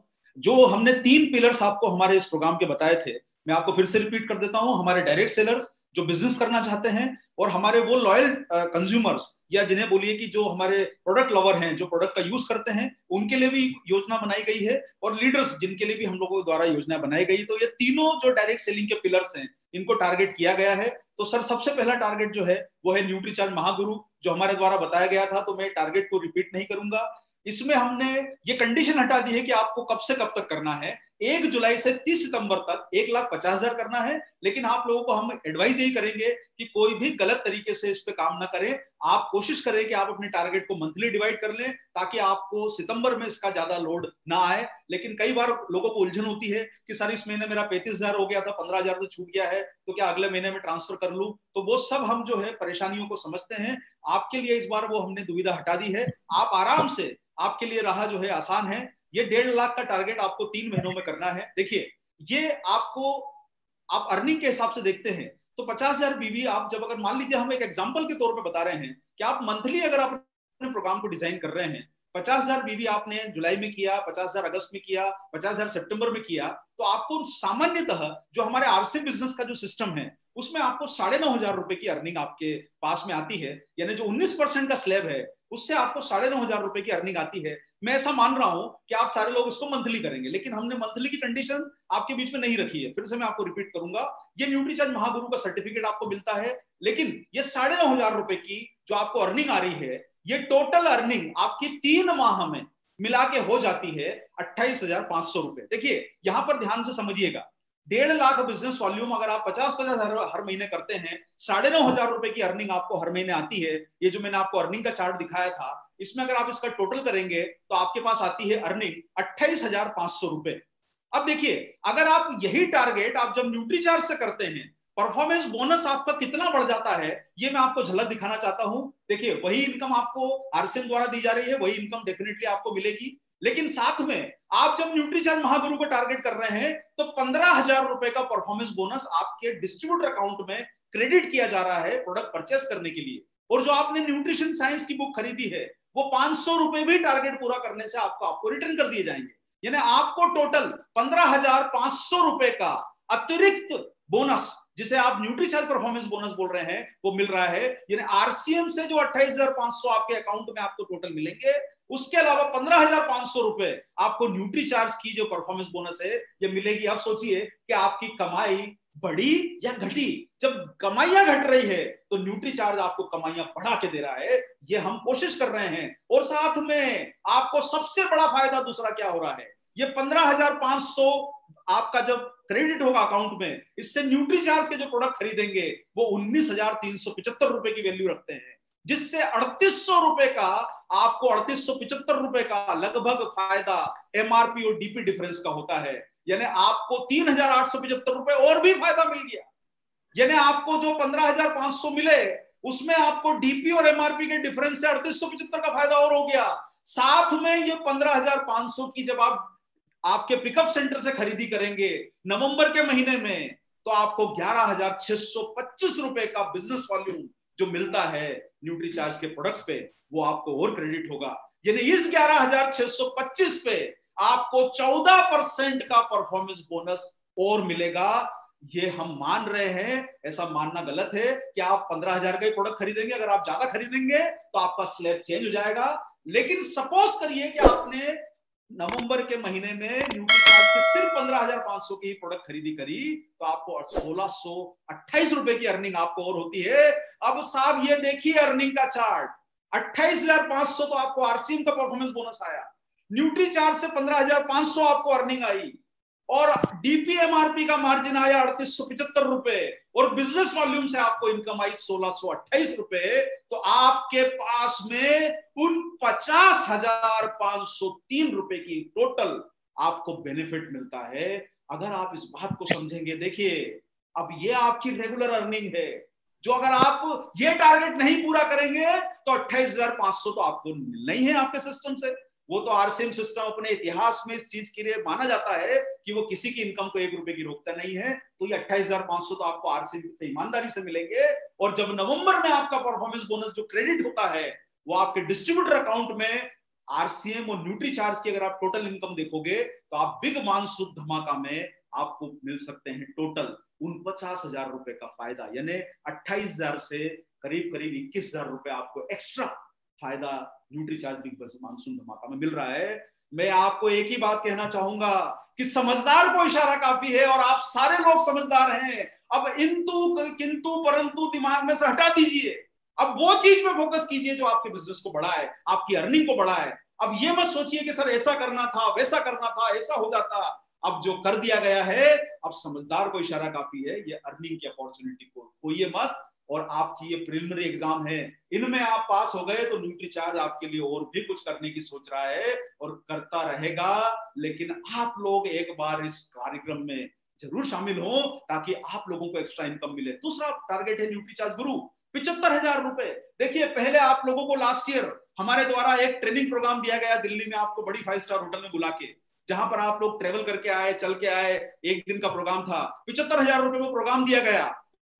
जो हमने 3 पिलर्स आपको हमारे इस प्रोग्राम के बताए थे, मैं आपको फिर से रिपीट कर देता हूँ। हमारे डायरेक्ट सेलर्स जो बिजनेस करना चाहते हैं और हमारे वो लॉयल कंज्यूमर्स या जिन्हें बोलिए कि जो हमारे प्रोडक्ट लवर हैं, जो प्रोडक्ट का यूज करते हैं, उनके लिए भी योजना बनाई गई है और लीडर्स जिनके लिए भी हम लोगों द्वारा योजना बनाई गई। तो ये तीनों जो डायरेक्ट सेलिंग के पिलर्स हैं इनको टारगेट किया गया है। तो सर सबसे पहला टारगेट जो है वो है न्यूट्रीचार्ज महागुरु, जो हमारे द्वारा बताया गया था। तो मैं टारगेट को रिपीट नहीं करूंगा। इसमें हमने ये कंडीशन हटा दी है कि आपको कब से कब तक करना है। 1 जुलाई से 30 सितंबर तक 1,50,000 करना है। लेकिन आप लोगों को हम एडवाइस यही करेंगे कि कोई भी गलत तरीके से इस पे काम ना करें। आप कोशिश करें कि आप अपने टारगेट को मंथली डिवाइड कर लें ताकि आपको सितंबर में इसका ज्यादा लोड ना आए। लेकिन कई बार लोगों को उलझन होती है कि सर इस महीने मेरा 35,000 हो गया था, 15,000 तो छूट गया है, तो क्या अगले महीने में ट्रांसफर कर लूं? तो वो सब हम जो है परेशानियों को समझते हैं। आपके लिए इस बार वो हमने दुविधा हटा दी है। आप आराम से, आपके लिए राह जो है आसान है। ये 1.5 लाख का टारगेट आपको 3 महीनों में करना है। देखिए ये आपको, आप अर्निंग के हिसाब से देखते हैं तो 50,000 बीवी आप जब अगर मान लीजिए, हम एक एग्जांपल के तौर पे बता रहे हैं कि आप मंथली अगर आप अपने प्रोग्राम को डिजाइन कर रहे हैं, 50,000 बीवी आपने जुलाई में किया, 50,000 अगस्त में किया, 50,000 सितंबर में किया, तो आपको सामान्यतः जो हमारे आरसीएम बिजनेस का जो सिस्टम है उसमें आपको 9,500 रुपए की अर्निंग आपके पास में आती है। यानी जो 19% का स्लैब है उससे आपको 9,500 रुपए की अर्निंग आती है। मैं ऐसा मान रहा हूं कि आप सारे लोग इसको मंथली करेंगे, लेकिन हमने मंथली की कंडीशन आपके बीच में नहीं रखी है। फिर से मैं आपको रिपीट करूंगा, ये न्यूट्रीचार्ज महागुरु का सर्टिफिकेट आपको मिलता है, लेकिन ये 9,500 रुपए की जो आपको अर्निंग आ रही है, ये टोटल अर्निंग आपकी 3 माह में मिला के हो जाती है 28,500 रुपए। देखिए यहाँ पर ध्यान से समझिएगा, 1.5 लाख बिजनेस वॉल्यूम अगर आप 50-50 हर महीने करते हैं, 9500 रुपए की अर्निंग आपको हर महीने आती है। ये जो मैंने आपको अर्निंग का चार्ट दिखाया था, इसमें अगर आप इसका टोटल करेंगे तो आपके पास आती है अर्निंग 28,500 रुपए। अब देखिए, अगर आप यही टारगेट आप जब न्यूट्रीचार्ज से करते हैं, परफॉर्मेंस बोनस आपका कितना बढ़ जाता है, ये मैं आपको झलक दिखाना चाहता हूं। देखिए वही इनकम आपको आरसीएम द्वारा दी जा रही है, वही इनकम डेफिनेटली आपको मिलेगी, लेकिन साथ में आप जब न्यूट्रीचार्ज महागुरु को टारगेट कर रहे हैं तो 15,000 रुपए का परफॉर्मेंस बोनस आपके डिस्ट्रीब्यूटर अकाउंट में क्रेडिट किया जा रहा है प्रोडक्ट परचेस करने के लिए। और जो आपने न्यूट्रिशन साइंस की बुक खरीदी है वो 500 रुपए भी टारगेट पूरा करने से आपको रिटर्न कर दिए जाएंगे। यानी आपको टोटल 15,500 रुपए का अतिरिक्त बोनस, जिसे आप न्यूट्रीचार्ज परफॉर्मेंस बोनस बोल रहे हैं, वो मिल रहा है। यानी आरसीएम से जो 28,500 आपके अकाउंट में आपको टोटल मिलेंगे, उसके अलावा 15,500 रुपए आपको न्यूट्रीचार्ज की जो परफॉर्मेंस बोनस है ये मिलेगी। आप सोचिए कि आपकी कमाई बढ़ी या घटी। जब कमाइयां घट रही है तो न्यूट्रीचार्ज आपको कमाइयां बढ़ा के दे रहा है, ये हम कोशिश कर रहे हैं। और साथ में आपको सबसे बड़ा फायदा दूसरा क्या हो रहा है, ये 15,500 आपका जब क्रेडिट होगा अकाउंट में, इससे न्यूट्रीचार्ज के जो प्रोडक्ट खरीदेंगे वो 19,375 रुपए की वैल्यू रखते हैं, जिससे 3,800 रुपए का आपको 3,875 रुपए का लगभग फायदा एमआरपी और डीपी डिफरेंस का होता है। यानी आपको 3,875 रुपए और भी फायदा मिल गया। यानी आपको जो 15,500 मिले उसमें आपको डीपी और एमआरपी के डिफरेंस से 3,875 का फायदा और हो गया। साथ में ये 15,500 की जब आप आपके पिकअप सेंटर से खरीदी करेंगे नवंबर के महीने में, तो आपको 11,625 रुपए का बिजनेस वॉल्यूम जो मिलता है न्यूट्रीचार्ज के प्रोडक्ट पे, वो आपको और क्रेडिट होगा। यानी इस 11,625 पे आपको 14% का परफॉर्मेंस बोनस और मिलेगा। ये हम मान रहे हैं, ऐसा मानना गलत है कि आप 15,000 का ही प्रोडक्ट खरीदेंगे। अगर आप ज्यादा खरीदेंगे तो आपका स्लैब चेंज हो जाएगा। लेकिन सपोज करिए कि आपने नवंबर के महीने में न्यूट्रीचार्ज के सिर्फ 15,500 की प्रोडक्ट खरीदी करी, तो आपको 1,628 रुपए की अर्निंग आपको और होती है। अब साहब ये देखिए अर्निंग का चार्ट, 28,500 तो आपको आरसीएम का परफॉर्मेंस बोनस आया, न्यूट्रीचार्ज से 15,500 आपको अर्निंग आई, और डीपी एमआरपी का मार्जिन आया 3,875 रुपए, और बिजनेस वॉल्यूम से आपको इनकम आई 1,628 रुपए। तो आपके पास में 49,503 रुपए की टोटल आपको बेनिफिट मिलता है। अगर आप इस बात को समझेंगे, देखिए अब ये आपकी रेगुलर अर्निंग है, जो अगर आप ये टारगेट नहीं पूरा करेंगे तो 28,500 तो आपको मिलना ही है आपके सिस्टम से। वो तो आरसीएम सिस्टम अपने इतिहास में इस चीज के लिए माना जाता है कि वो किसी की इनकम को 1 रुपए की रोकता नहीं है। तो ये 28,500 तो आपको आरसीएम से ईमानदारी से मिलेंगे। और जब नवंबर में आपका परफॉर्मेंस बोनस जो क्रेडिट होता है वो आपके डिस्ट्रीब्यूटर अकाउंट में आरसीएम और न्यूट्रीचार्ज की अगर आप टोटल इनकम देखोगे तो आप बिग मानसून धमाका में आपको मिल सकते हैं टोटल 49,000 रुपए का फायदा। यानी 28,000 से करीब 21,000 रुपए आपको एक्स्ट्रा फायदा न्यूट्रीचार्ज बिग मानसून धमाका में मिल रहा है। मैं आपको एक ही बात कहना चाहूंगा कि समझदार को इशारा काफी है, और आप सारे लोग समझदार हैं। अब इंतु किंतु परंतु दिमाग में से हटा दीजिए, अब वो चीज में फोकस कीजिए जो आपके बिजनेस को बढ़ाए, आपकी अर्निंग को बढ़ाए। अब ये मत सोचिए कि सर ऐसा करना था, वैसा करना था, ऐसा हो जाता। अब जो कर दिया गया है, अब समझदार को इशारा काफी है। ये अर्निंग की अपॉर्चुनिटी को खोइए मत। और आपकी ये प्रिलिमिनरी एग्जाम है, इनमें आप पास हो गए तो न्यूट्रीचार्ज आपके लिए और भी कुछ करने की सोच रहा है और करता रहेगा। लेकिन आप लोग एक बार इस कार्यक्रम में जरूर शामिल हो ताकि आप लोगों को एक्स्ट्रा इनकम मिले। दूसरा टारगेट है न्यूट्रीचार्ज गुरु 75,000 रुपए। देखिए पहले आप लोगों को लास्ट ईयर हमारे द्वारा एक ट्रेनिंग प्रोग्राम दिया गया दिल्ली में, आपको बड़ी 5 स्टार होटल में बुला के, जहां पर आप लोग ट्रेवल करके आए, चल के आए, एक दिन का प्रोग्राम था। 75,000 रुपए में प्रोग्राम दिया गया,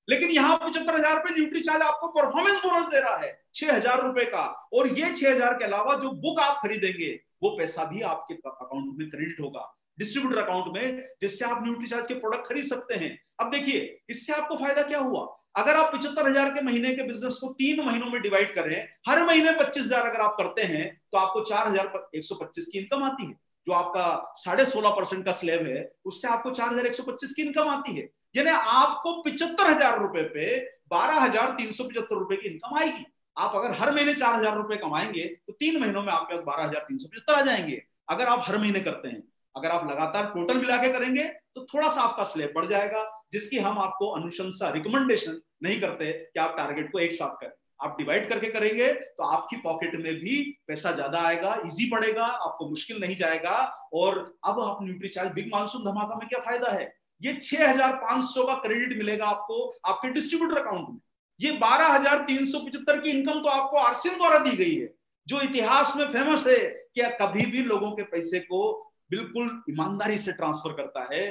लेकिन यहाँ 75,000 पे न्यूट्रीचार्ज आपको परफॉर्मेंस बोनस दे रहा है 6,000 रुपए का। और ये 6,000 के अलावा जो बुक आप खरीदेंगे वो पैसा भी आपके अकाउंट में क्रेडिट होगा, डिस्ट्रीब्यूटर अकाउंट में, जिससे आप न्यूट्रीचार्ज के प्रोडक्ट खरीद सकते हैं। अब देखिए इससे आपको फायदा क्या हुआ, अगर आप 75,000 के महीने के बिजनेस को 3 महीनों में डिवाइड करें, हर महीने 25,000 अगर आप करते हैं तो आपको 4,125 की इनकम आती है। जो आपका 16.5% का स्लैब है उससे आपको 4,125 की इनकम आती है। यानी आपको 75,000 रुपए पे 12,375 रुपए की इनकम आएगी। आप अगर हर महीने 4,000 रुपए कमाएंगे तो 3 महीनों में आपके पास 12,375 आ जाएंगे। अगर आप हर महीने करते हैं, अगर आप लगातार टोटल मिला के करेंगे तो थोड़ा सा आपका स्लैब बढ़ जाएगा, जिसकी हम आपको अनुशंसा रिकमेंडेशन नहीं करते कि आप टारगेट को एक साथ करें। आप डिवाइड करके करेंगे तो आपकी पॉकेट में भी पैसा ज्यादा आएगा, इजी पड़ेगा, आपको मुश्किल नहीं जाएगा। और अब आप न्यूट्रीचार्ज बिग मानसून धमाका में क्या फायदा है, ये 6,500 का क्रेडिट मिलेगा आपको आपके डिस्ट्रीब्यूटर अकाउंट में। ये 12,375 की इनकम तो आपको आरसीएम द्वारा दी गई है, जो इतिहास में फेमस है कि कभी भी लोगों के पैसे को बिल्कुल ईमानदारी से ट्रांसफर करता है,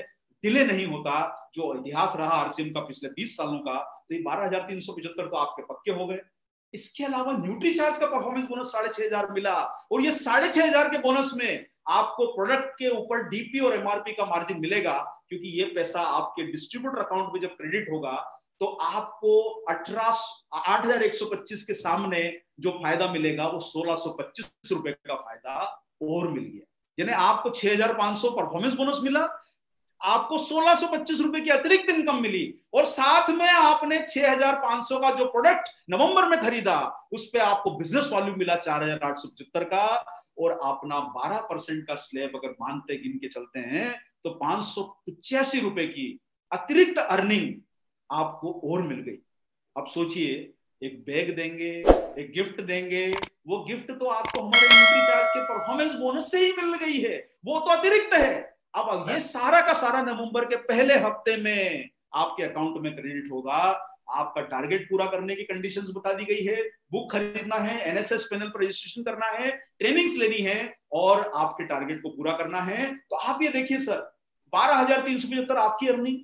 डिले नहीं होता। जो इतिहास रहा आरसीएम का पिछले 20 सालों का, तो ये 12,375 तो आपके पक्के हो गए। इसके अलावा न्यूट्रीचार्ज का परफॉर्मेंस बोनस 6,500 मिला, और ये 6,500 के बोनस में आपको प्रोडक्ट के ऊपर डीपी और एमआरपी का मार्जिन मिलेगा, क्योंकि ये पैसा आपके डिस्ट्रीब्यूटर अकाउंट में जब क्रेडिट होगा तो आपको 8,125 के सामने जो फायदा मिलेगा वो 1,625 रुपए का फायदा और मिल गया। यानी आपको 6,500 परफॉर्मेंस बोनस मिला, आपको 1,625 रुपए की अतिरिक्त इनकम मिली, और साथ में आपने 6,500 का जो प्रोडक्ट नवंबर में खरीदा उस पे आपको बिजनेस वॉल्यूम मिला 4,875 का। और अपना 12% का स्लैब अगर मानते गिन के चलते हैं तो 585 रुपए की अतिरिक्त अर्निंग आपको और मिल गई। अब सोचिए, एक बैग देंगे, एक गिफ्ट देंगे, वो गिफ्ट तो आपको हमारे न्यूट्रीचार्ज के परफॉर्मेंस बोनस से ही मिल गई है, वो तो अतिरिक्त है। अब ये सारा का सारा नवंबर के पहले हफ्ते में आपके अकाउंट में क्रेडिट होगा। आपका टारगेट पूरा करने की कंडीशंस बता दी गई है, बुक खरीदना है, एनएसएस पैनल पर रजिस्ट्रेशन करना है, ट्रेनिंग्स लेनी है और आपके टारगेट को पूरा करना है। तो आप ये देखिए सर, 12,375 आपकी अर्निंग,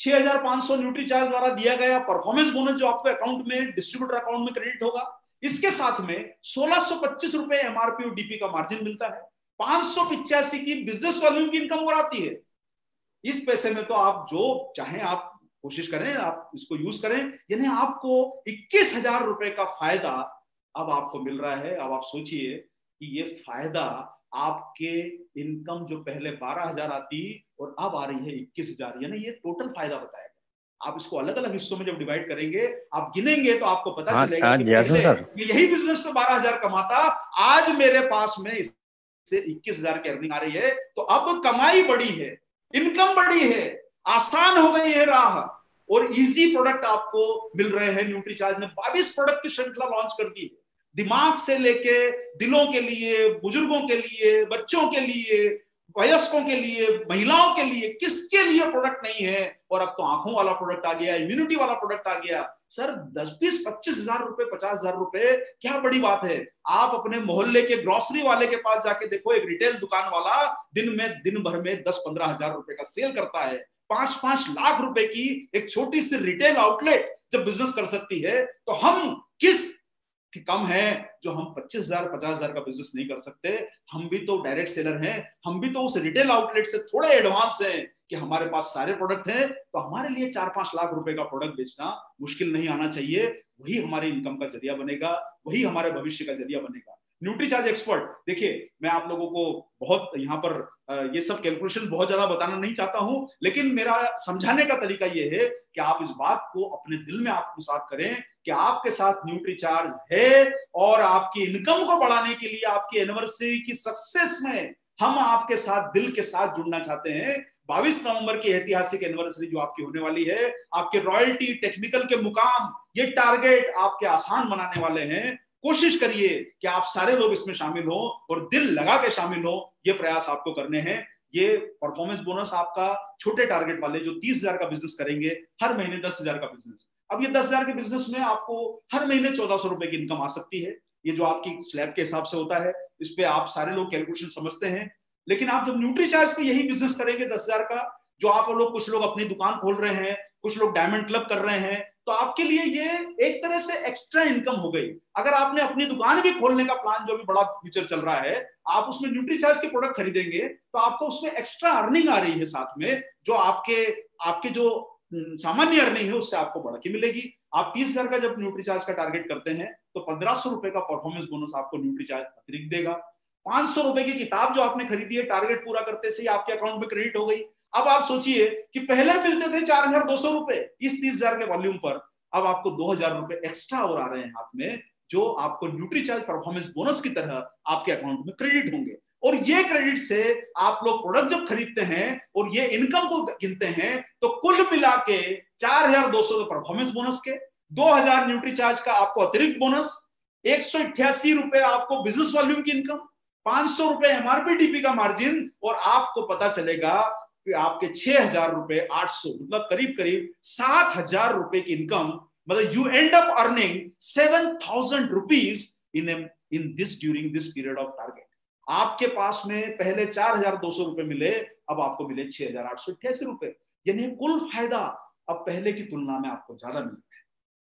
6,500 न्यूट्रीचार्ज द्वारा दिया गया परफॉर्मेंस बोनस जो आपके अकाउंट में डिस्ट्रीब्यूटर अकाउंट में क्रेडिट होगा, इसके साथ में 1,625 रुपए एमआरपी और डीपी का मार्जिन मिलता है, 585 की बिजनेस वॉल्यूम की इनकम और आती है। इस पैसे में तो आप जो चाहे आप कोशिश करें, आप इसको यूज करें। यानी आपको 21,000 रुपए का फायदा अब आपको मिल रहा है। अब आप सोचिए कि ये फायदा आपके इनकम जो पहले 12,000 आती और अब आ रही है 21,000, यानी ये टोटल फायदा बताया। आप इसको अलग अलग हिस्सों में जब डिवाइड करेंगे, आप गिनेंगे तो आपको पता चलेगा कि यही बिजनेस में 12,000 कमाता, आज मेरे पास में से 21,000 की अर्निंग आ रही है। तो अब कमाई बड़ी है, इनकम बड़ी है, आसान हो गई है राह, और इजी प्रोडक्ट आपको मिल रहे हैं। न्यूट्रीचार्ज ने 22 प्रोडक्ट की श्रृंखला लॉन्च कर दी है, दिमाग से लेके दिलों के लिए, बुजुर्गों के लिए, बच्चों के लिए, वयस्कों के लिए, महिलाओं के लिए, किसके लिए प्रोडक्ट नहीं है। और अब तो आंखों वाला प्रोडक्ट आ गया, इम्यूनिटी वाला प्रोडक्ट आ गया। सर 10, 20, 25,000 रुपए, 50,000 रुपए क्या बड़ी बात है। आप अपने मोहल्ले के ग्रोसरी वाले के पास जाके देखो, एक रिटेल दुकान वाला दिन भर में 10-15,000 रुपए का सेल करता है। 5-5 लाख रुपए की एक छोटी सी रिटेल आउटलेट जब बिजनेस कर सकती है, तो हम किस कम है जो हम 25,000, 50,000 का बिजनेस नहीं कर सकते। हम भी तो डायरेक्ट सेलर हैं, हम भी तो उस रिटेल आउटलेट से थोड़े एडवांस हैं कि हमारे पास सारे प्रोडक्ट हैं, तो हमारे लिए 4-5 लाख रुपए का प्रोडक्ट बेचना मुश्किल नहीं आना चाहिए। वही हमारे इनकम का जरिया बनेगा, वही हमारे भविष्य का जरिया बनेगा। न्यूट्रीचार्ज एक्सपर्ट, देखिए मैं आप लोगों को बहुत यहाँ पर ये सब कैलकुलेशन बहुत ज्यादा बताना नहीं चाहता हूँ, लेकिन मेरा समझाने का तरीका ये है कि आप इस बात को अपने दिल में आत्मसात करें कि आपके साथ न्यूट्रीचार्ज है, और आपकी इनकम को बढ़ाने के लिए, आपकी एनिवर्सरी की सक्सेस में हम आपके साथ दिल के साथ जुड़ना चाहते हैं। 22 नवंबर की ऐतिहासिक एनिवर्सरी जो आपकी होने वाली है, आपके रॉयल्टी, टेक्निकल के मुकाम, ये टारगेट आपके आसान बनाने वाले हैं। कोशिश करिए कि आप सारे लोग इसमें शामिल हो और दिल लगा के शामिल हो, ये प्रयास आपको करने हैं। ये परफॉर्मेंस बोनस आपका छोटे टारगेट वाले जो 30,000 का बिजनेस करेंगे, हर महीने 10,000 का बिजनेस। अब ये 10,000 के बिजनेस में आपको हर महीने 1,400 रुपए की इनकम आ सकती है। ये जो आपकी स्लैब के हिसाब से होता है, इस पे आप सारे लोग कैलकुलेशन समझते हैं। लेकिन आप जब न्यूट्रीचार्ज पे यही बिजनेस करेंगे 10,000 का, जो आप लोग कुछ लोग अपनी दुकान खोल रहे हैं, कुछ लोग डायमंड क्लब कर रहे हैं, तो आपके लिए ये एक तरह से एक्स्ट्रा इनकम हो गई। अगर आपने अपनी दुकान भी खोलने का प्लान, जो भी बड़ा फ्यूचर चल रहा है, आप उसमें न्यूट्रीचार्ज के प्रोडक्ट खरीदेंगे तो आपको उसमें एक्स्ट्रा अर्निंग आ रही है, साथ में जो आपके जो सामान्य अर्निंग है उससे आपको बढ़त मिलेगी। आप 30,000 का जब न्यूट्रीचार्ज का टारगेट करते हैं तो 1,500 रुपए का परफॉर्मेंस बोनस आपको न्यूट्रीचार्ज अतिरिक्त देगा। 500 रुपए की किताब जो आपने खरीदी है, टारगेट पूरा करते से ही आपके अकाउंट में क्रेडिट हो गई। अब आप सोचिए कि पहले मिलते थे 4,200 रुपए इस 30,000 के वॉल्यूम पर, अब आपको 2,000 रुपए एक्स्ट्रा और आ रहे हैं हाथ में। जो आपको न्यूट्रीचार्ज परफॉर्मेंस बोनस की तरह आपके अकाउंट में क्रेडिट होंगे। और ये क्रेडिट से आप लोग प्रोडक्ट जब खरीदते हैं और ये इनकम को गिनते हैं तो कुल मिला के 4200 का परफॉर्मेंस बोनस के 2000 न्यूट्रीचार्ज का आपको अतिरिक्त बोनस, 188 रुपए आपको बिजनेस वॉल्यूम की इनकम, 500 रुपए एमआरपी डीपी का मार्जिन, और आपको पता चलेगा कि आपके 6000 रुपए 800 मतलब करीब करीब 7000 रुपए की इनकम, मतलब you end up earning 7000 rupees in this during this period of target. आपके पास में पहले 4200 रुपए मिले, अब आपको मिले 6888 रुपए, यानी कुल फायदा अब पहले की तुलना में आपको ज्यादा मिलता है।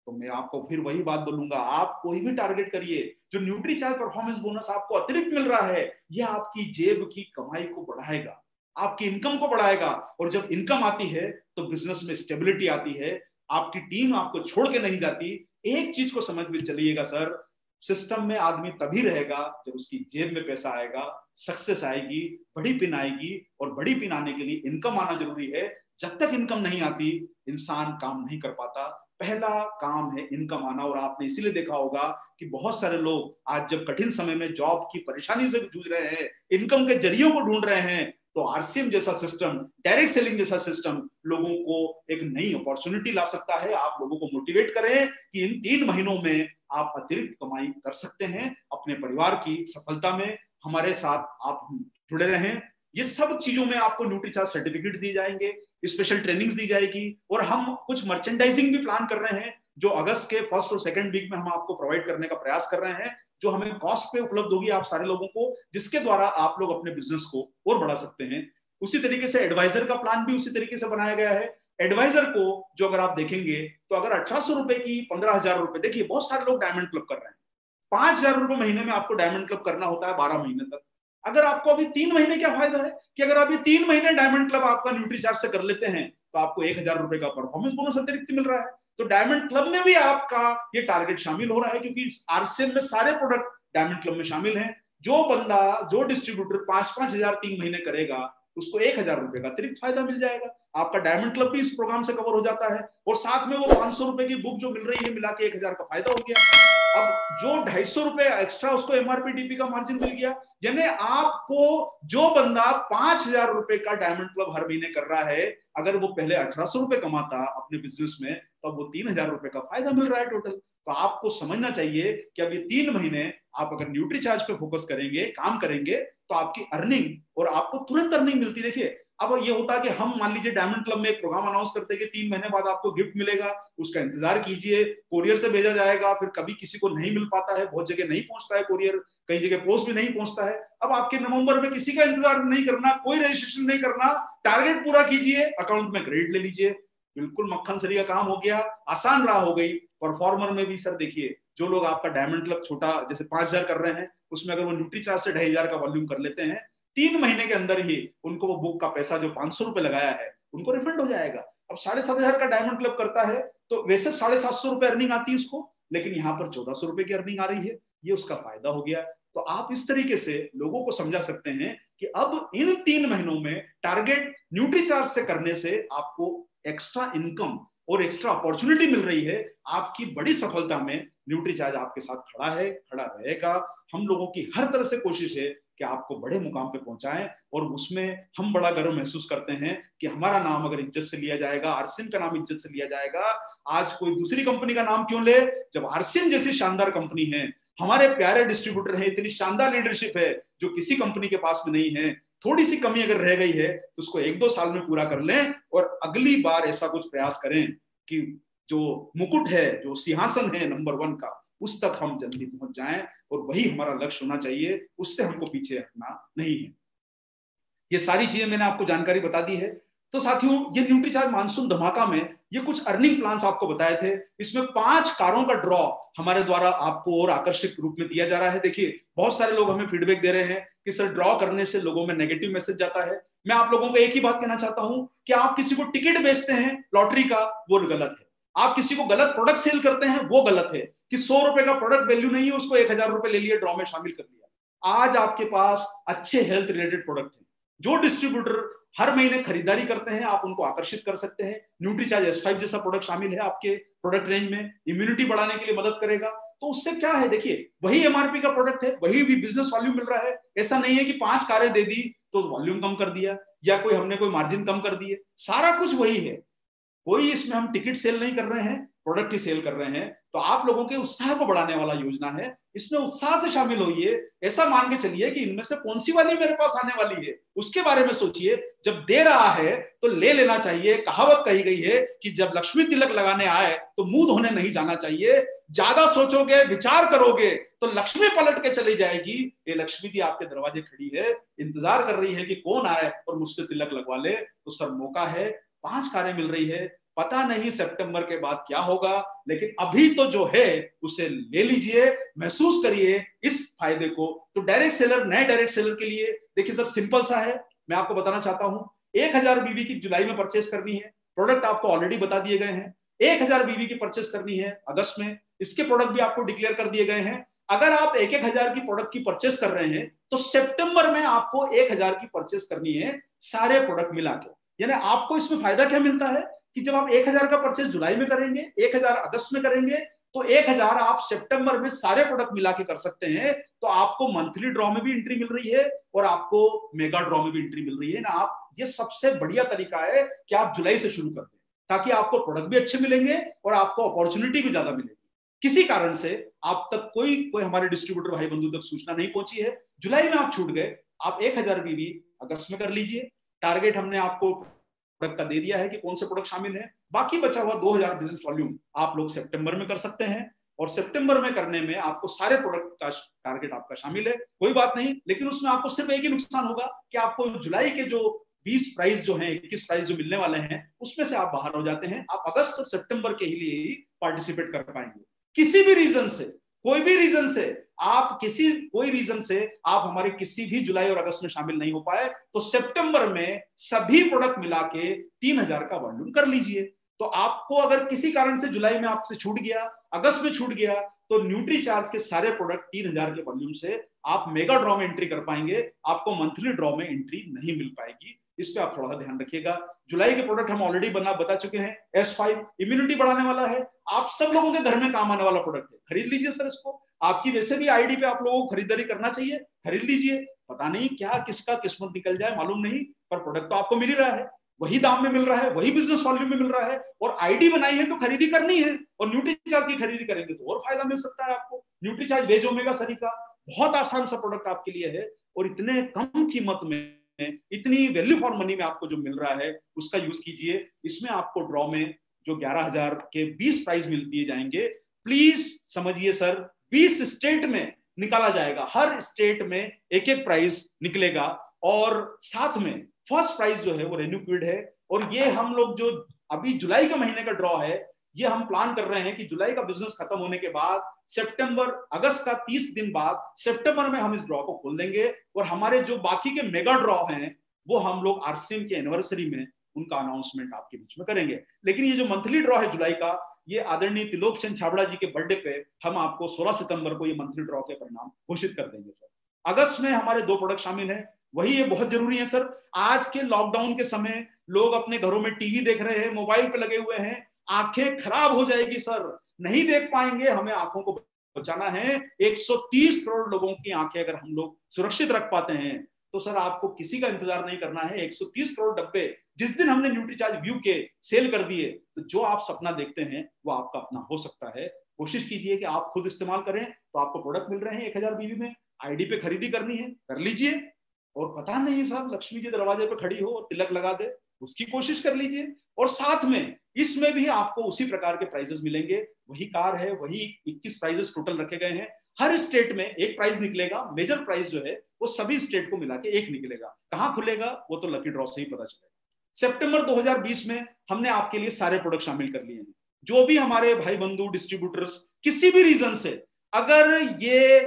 तो मैं आपको फिर वही बात बोलूंगा, आप कोई भी टारगेट करिए, जो न्यूट्रीचार्ज परफॉर्मेंस बोनस आपको अतिरिक्त मिल रहा है यह आपकी जेब की कमाई को बढ़ाएगा, आपकी इनकम को बढ़ाएगा, और जब इनकम आती है तो बिजनेस में स्टेबिलिटी आती है, आपकी टीम आपको छोड़ के नहीं जाती। एक चीज को समझ में चलिएगा सर, सिस्टम में आदमी तभी रहेगा जब उसकी जेब में पैसा आएगा, सक्सेस आएगी, बड़ी पिन आएगी, और बड़ी पिन आने के लिए इनकम आना जरूरी है। जब तक इनकम नहीं आती इंसान काम नहीं कर पाता। पहला काम है इनकम आना। और आपने इसीलिए देखा होगा कि बहुत सारे लोग आज जब कठिन समय में जॉब की परेशानी से जूझ रहे हैं, इनकम के जरियों को ढूंढ रहे हैं, तो आरसीएम जैसा सिस्टम, डायरेक्ट सेलिंग जैसा सिस्टम लोगों को एक नई अपॉर्चुनिटी ला सकता है। आप लोगों को मोटिवेट करें कि इन 3 महीनों में आप अतिरिक्त कमाई कर सकते हैं, अपने परिवार की सफलता में हमारे साथ आप जुड़े रहें। ये सब चीजों में आपको न्यूट्रीचार्ज सर्टिफिकेट दिए जाएंगे, स्पेशल ट्रेनिंग्स दी जाएगी, और हम कुछ मर्चेंडाइजिंग भी प्लान कर रहे हैं जो अगस्त के फर्स्ट और सेकंड वीक में हम आपको प्रोवाइड करने का प्रयास कर रहे हैं, जो हमें कॉस्ट पे उपलब्ध होगी आप सारे लोगों को, जिसके द्वारा आप लोग अपने बिजनेस को और बढ़ा सकते हैं। उसी तरीके से एडवाइजर का प्लान भी उसी तरीके से बनाया गया है। एडवाइजर को जो अगर आप देखेंगे तो अगर 1800 रुपए की 15000 रुपए, देखिए बहुत सारे लोग डायमंड क्लब कर रहे हैं, 5000 रुपए महीने में आपको डायमंड क्लब करना होता है 12 महीने तक। अगर आपको अभी 3 महीने क्या फायदा है कि अगर अभी 3 महीने डायमंड क्लब आपका न्यूट्रीचार्ज से कर लेते हैं तो आपको 1000 रुपए का परफॉर्मेंस बोनस अतिरिक्त मिल रहा है। तो डायमंड क्लब में भी आपका ये टारगेट शामिल हो रहा है, क्योंकि आरसीएम में सारे प्रोडक्ट डायमंड क्लब में शामिल हैं। जो बंदा, जो डिस्ट्रीब्यूटर 5000 3 महीने करेगा उसको 1000 रुपए का अतिरिक्त फायदा मिल जाएगा। आपका डायमंड क्लब भी इस प्रोग्राम से कवर हो जाता है, और साथ में वो 500 रुपए की बुक जो मिल रही है मिला के 1000 का फायदा हो गया। अब जो 250 रुपए एक्स्ट्रा उसको एमआरपी डीपी का मार्जिन मिल गया, यानी आपको जो बंदा 5000 रुपए का डायमंड क्लब हर महीने कर रहा है, अगर वो पहले 1800 रुपए कमाता अपने बिजनेस में तो वो 3000 रुपए का फायदा मिल रहा है टोटल। तो आपको समझना चाहिए कि अब ये 3 महीने आप अगर न्यूट्रीचार्ज पे फोकस करेंगे, काम करेंगे, तो आपकी अर्निंग, और आपको तुरंत अर्निंग मिलती। देखिए अब ये होता है कि हम मान लीजिए डायमंड क्लब में एक प्रोग्राम अनाउंस करते हैं कि 3 महीने बाद आपको गिफ्ट मिलेगा, उसका इंतजार कीजिए, कोरियर से भेजा जाएगा, फिर कभी किसी को नहीं मिल पाता है, बहुत जगह नहीं पहुंचता है कोरियर, कई जगह पोस्ट भी नहीं पहुंचता है। अब आपके नवंबर में किसी का इंतजार नहीं करना, कोई रजिस्ट्रेशन नहीं करना, टारगेट पूरा कीजिए, अकाउंट में क्रेडिट ले लीजिए। बिल्कुल मक्खन सरी का काम हो गया, आसान राह हो गई। परफॉर्मर में भी सर देखिए, जो लोग आपका डायमंड क्लब छोटा जैसे 5000 कर रहे हैं, उसमें अगर वो न्यूट्रीचार्ज से 2500 का वॉल्यूम कर लेते हैं, 3 महीने के अंदर ही उनको वो बुक का पैसा जो 500 रुपए लगाया है उनको रिफंड हो जाएगा। अब 7500 का डायमंड क्लब करता है तो वैसे 750 रुपए अर्निंग आती है उसको, लेकिन यहाँ पर 1400 रुपए की अर्निंग आ रही है, ये उसका फायदा हो गया। तो आप इस तरीके से लोगों को समझा सकते हैं कि अब इन 3 महीनों में टारगेट न्यूट्रीचार्ज से करने से आपको एक्स्ट्रा इनकम और एक्स्ट्रा अपॉर्चुनिटी मिल रही है। आपकी बड़ी सफलता में न्यूट्रीचार्ज आपके साथ खड़ा है, खड़ा रहेगा। हम लोगों की हर तरह से कोशिश है कि आपको बड़े मुकाम पे पहुंचाएं, और उसमें हम बड़ा गर्व महसूस करते हैं कि हमारा नाम अगर इज्जत से लिया जाएगा, आरसीएम का नाम इज्जत से लिया जाएगा। आज कोई दूसरी कंपनी का नाम क्यों ले जब आरसीएम जैसी शानदार कंपनी है, हमारे प्यारे डिस्ट्रीब्यूटर है, इतनी शानदार लीडरशिप है जो किसी कंपनी के पास में नहीं है। थोड़ी सी कमी अगर रह गई है तो उसको 1-2 साल में पूरा कर लें, और अगली बार ऐसा कुछ प्रयास करें कि जो मुकुट है, जो सिंहासन है नंबर 1 का, उस तक हम जल्दी पहुंच जाएं, और वही हमारा लक्ष्य होना चाहिए, उससे हमको पीछे हटना नहीं है। ये सारी चीजें मैंने आपको जानकारी बता दी है। तो साथियों, ये न्यूट्रीचार्ज मानसून धमाका में ये कुछ अर्निंग प्लान्स आपको बताए थे। इसमें 5 कारों का ड्रॉ हमारे द्वारा आपको और आकर्षक रूप में दिया जा रहा है। देखिए बहुत सारे लोग हमें फीडबैक दे रहे हैं कि सर ड्रॉ करने से लोगों में नेगेटिव मैसेज जाता है। मैं आप लोगों को एक ही बात कहना चाहता हूं कि आप किसी को टिकट बेचते हैं लॉटरी का, वो गलत है। आप किसी को गलत प्रोडक्ट सेल करते हैं, वो गलत है। कि 100 रुपए का प्रोडक्ट वैल्यू नहीं है, उसको 1000 रुपए ले लिए, ड्रॉ में शामिल कर लिया। आज आपके पास अच्छे हेल्थ रिलेटेड प्रोडक्ट हैं, जो डिस्ट्रीब्यूटर हर महीने खरीदारी करते हैं, आप उनको आकर्षित कर सकते हैं। न्यूट्रीचार्ज S5 जैसा प्रोडक्ट शामिल है आपके प्रोडक्ट रेंज में, इम्यूनिटी बढ़ाने के लिए मदद करेगा। तो उससे क्या है, देखिए वही एमआरपी का प्रोडक्ट है, वही भी बिजनेस वॉल्यूम मिल रहा है। ऐसा नहीं है कि 5 कारें दे दी तो वॉल्यूम कम कर दिया या कोई हमने कोई मार्जिन कम कर दिए, सारा कुछ वही है। कोई इसमें हम टिकट सेल नहीं कर रहे हैं, प्रोडक्ट ही सेल कर रहे हैं। तो आप लोगों के उत्साह को बढ़ाने वाला योजना है, इसमें उत्साह से शामिल होइए। ऐसा मान के चलिए कि इनमें से कौन सी वाली मेरे पास आने वाली है उसके बारे में सोचिए। जब दे रहा है तो ले लेना चाहिए। कहावत कही गई है कि जब लक्ष्मी तिलक लगाने आए तो मुंह धोने नहीं जाना चाहिए। ज्यादा सोचोगे, विचार करोगे तो लक्ष्मी पलट के चली जाएगी। ये लक्ष्मी जी आपके दरवाजे खड़ी है, इंतजार कर रही है कि कौन आए और मुझसे तिलक लगवा ले। तो सर मौका है, 5 कारें मिल रही है, पता नहीं सितंबर के बाद क्या होगा, लेकिन अभी तो जो है उसे ले लीजिए, महसूस करिए इस फायदे को। तो डायरेक्ट सेलर, नए डायरेक्ट सेलर के लिए देखिए सर सिंपल सा है, मैं आपको बताना चाहता हूं। 1000 बीवी की जुलाई में परचेस करनी है, प्रोडक्ट आपको ऑलरेडी बता दिए गए हैं। 1000 बीवी की परचेस करनी है अगस्त में, इसके प्रोडक्ट भी आपको डिक्लेयर कर दिए गए हैं। अगर आप 1000 की प्रोडक्ट की परचेस कर रहे हैं तो सितंबर में आपको 1000 की परचेस करनी है सारे प्रोडक्ट मिला के। यानी आपको इसमें फायदा क्या मिलता है कि जब आप 1000 का परचेज जुलाई में करेंगे, 1000 अगस्त में करेंगे, तो 1000 आप सितंबर में सारे प्रोडक्ट मिला के कर सकते हैं। तो आपको मंथली ड्रॉ में भी एंट्री मिल रही है और आपको मेगा ड्रॉ में भी एंट्री मिल रही है ना। आप ये सबसे बढ़िया तरीका है कि आप जुलाई से शुरू कर दें, ताकि आपको प्रोडक्ट भी अच्छे मिलेंगे और आपको अपॉर्चुनिटी भी ज्यादा मिलेगी। किसी कारण से आप तक कोई हमारे डिस्ट्रीब्यूटर भाई बंधु तक सूचना नहीं पहुंची है, जुलाई में आप छूट गए, आप 1000 बीवी अगस्त में कर लीजिए। टारगेट हमने आपको प्रोडक्ट का दे दिया है कि कौन से प्रोडक्ट शामिल हैं। बाकी बचा हुआ 2000 बिजनेस वॉल्यूम आप लोग सितंबर में कर सकते हैं, और सितंबर में करने में आपको सारे प्रोडक्ट का टारगेट आपका शामिल है, कोई बात नहीं। लेकिन उसमें आपको सिर्फ एक ही नुकसान होगा कि आपको जुलाई के जो 20 प्राइस जो है, 21 प्राइस जो मिलने वाले हैं, उसमें से आप बाहर हो जाते हैं। आप अगस्त और सितंबर के लिए ही पार्टिसिपेट कर पाएंगे। किसी भी रीजन से, कोई भी रीजन से आप आप हमारे किसी भी जुलाई और अगस्त में शामिल नहीं हो पाए तो सितंबर में सभी प्रोडक्ट मिला के 3000 का वॉल्यूम कर लीजिए। तो आपको अगर किसी कारण से जुलाई में आपसे छूट गया, अगस्त में छूट गया, तो न्यूट्रीचार्ज के सारे प्रोडक्ट 3000 के वॉल्यूम से आप मेगा ड्रॉ में एंट्री कर पाएंगे। आपको मंथली ड्रॉ में एंट्री नहीं मिल पाएगी, इस पे आप थोड़ा सा ध्यान रखिएगा। जुलाई के प्रोडक्ट हम ऑलरेडी बता चुके हैं। S5 इम्यूनिटी बढ़ाने वाला है, आप सब लोगों के घर में काम आने वाला प्रोडक्ट है, खरीद लीजिए सर इसको। आपकी वैसे भी आईडी पे आप लोगों को खरीदारी करना चाहिए, खरीद लीजिए। पता नहीं क्या किसका किस्मत निकल जाए, मालूम नहीं, पर प्रोडक्ट तो आपको मिल ही रहा है, वही दाम में मिल रहा है, वही बिजनेस वॉल्यूम में मिल रहा है, और आईडी बनाई है तो खरीदी करनी है। और न्यूट्रीचार्ज की खरीदी करेंगे तो और फायदा मिल सकता है आपको। न्यूट्रीचार्ज वेज ओमेगा सरी का बहुत आसान सा प्रोडक्ट आपके लिए है, और इतने कम कीमत में, इतनी वैल्यू फॉर मनी में आपको जो मिल रहा है उसका यूज कीजिए। इसमें आपको ड्रॉ में जो 11000 के 20 प्राइस मिल दिए जाएंगे। प्लीज समझिए सर, 20 स्टेट में निकाला जाएगा, हर स्टेट में एक प्राइस निकलेगा, और साथ में फर्स्ट प्राइस जो है वो रेन्यूक्विड है। और ये हम लोग जो अभी जुलाई के महीने का ड्रॉ है, ये हम प्लान कर रहे हैं कि जुलाई का बिजनेस खत्म होने के बाद सितंबर अगस्त का 30 दिन बाद सितंबर में हम इस ड्रॉ को खोल देंगे। और हमारे जो बाकी के मेगा ड्रॉ हैं वो हम लोग आरसीएम के एनिवर्सरी में उनका अनाउंसमेंट आपके बीच में करेंगे। लेकिन ये जो मंथली ड्रॉ है जुलाई का, ये आदरणीय तिलोक चंद छाबड़ा जी के बर्थडे पे हम आपको 16 सितंबर को ये मंथली ड्रॉ के परिणाम घोषित कर देंगे सर। अगस्त में हमारे 2 प्रोडक्ट शामिल हैं, वही ये बहुत जरूरी है सर। आज के लॉकडाउन के समय लोग अपने घरों में टीवी देख रहे हैं, मोबाइल पे लगे हुए हैं, आंखें खराब हो जाएगी सर, नहीं देख पाएंगे। हमें आंखों को बचाना है। 130 करोड़ लोगों की आंखें अगर हम लोग सुरक्षित रख पाते हैं तो सर आपको किसी का इंतजार नहीं करना है। 130 करोड़ डब्बे जिस दिन हमने न्यूट्रीचार्ज व्यू के सेल कर दिए, तो जो आप सपना देखते हैं वो आपका अपना हो सकता है। कोशिश कीजिए कि आप खुद इस्तेमाल करें। तो आपको प्रोडक्ट मिल रहे हैं 1000 बीवी में, आईडी पे खरीदी करनी है, कर लीजिए। और पता नहीं सर, लक्ष्मी जी दरवाजे पर खड़ी हो और तिलक लगा दे, उसकी कोशिश कर लीजिए। और साथ में इसमें भी आपको उसी प्रकार के प्राइजेस मिलेंगे, वही कार है, वही 21 प्राइजेस टोटल रखे गए हैं। हर स्टेट में एक प्राइज निकलेगा, मेजर प्राइज जो है वो सभी स्टेट को मिला के एक निकलेगा। कहाँ खुलेगा वो तो लकी ड्रॉ से ही पता चलेगा। सितंबर 2020 में हमने आपके लिए सारे प्रोडक्ट शामिल कर लिए हैं। जो भी हमारे भाई बंधु डिस्ट्रीब्यूटर्स किसी भी रीजन से अगर ये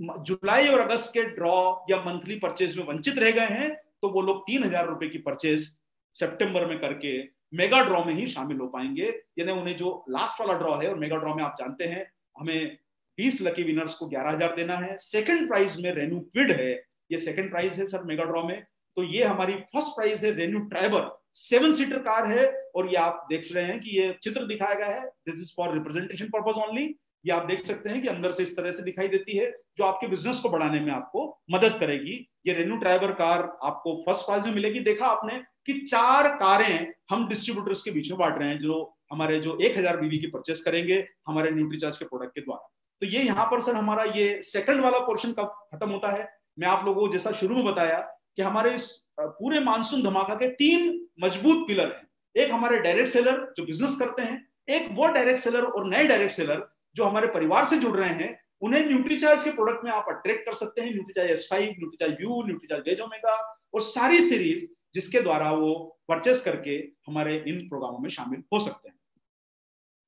जुलाई और अगस्त के ड्रॉ या मंथली परचेज में वंचित रह गए हैं तो वो लोग 3000 रुपए की परचेज सितंबर में करके मेगा ड्रॉ में ही शामिल हो पाएंगे। यानी उन्हें जो लास्ट वाला ड्रॉ है, और मेगा ड्रॉ में आप जानते हैं हमें 20 लकी विनर्स को 11000 देना है। सेकंड प्राइज में रेनू क्विड है, ये सेकंड प्राइज है सर मेगा ड्रॉ में। तो ये हमारी फर्स्ट प्राइज है रेनू ट्राइबर, 7 सीटर कार है। और ये आप देख रहे हैं कि ये चित्र दिखाया गया है, this is for representation purpose only. ये आप देख सकते हैं कि अंदर से इस तरह से दिखाई देती है, जो आपके बिजनेस को बढ़ाने में आपको मदद करेगी। ये रेनॉल्ट ट्राइबर कार आपको फर्स्ट प्राइज में मिलेगी। देखा आपने कि 4 कारें हम डिस्ट्रीब्यूटर्स के बीच में बांट रहे हैं, जो हमारे जो 1000 बीवी की परचेस करेंगे हमारे न्यूट्रीचार्ज के प्रोडक्ट के द्वारा। तो ये यहाँ पर सर हमारा ये सेकंड वाला पोर्शन कब खत्म होता है। मैं आप लोगों को जैसा शुरू में बताया कि हमारे इस पूरे मानसून धमाका के 3 मजबूत पिलर हैं। एक हमारे डायरेक्ट सेलर जो बिजनेस करते हैं, एक वो डायरेक्ट सेलर और नए डायरेक्ट सेलर जो हमारे परिवार से जुड़ रहे हैं, उन्हें न्यूट्रीचार्ज के प्रोडक्ट में आप अट्रैक्ट कर सकते हैं। Nutricharge S5, Nutricharge U, Nutricharge veg omega और सारी सीरीज जिसके द्वारा वो परचेस करके हमारे इन प्रोग्रामों में शामिल हो सकते हैं।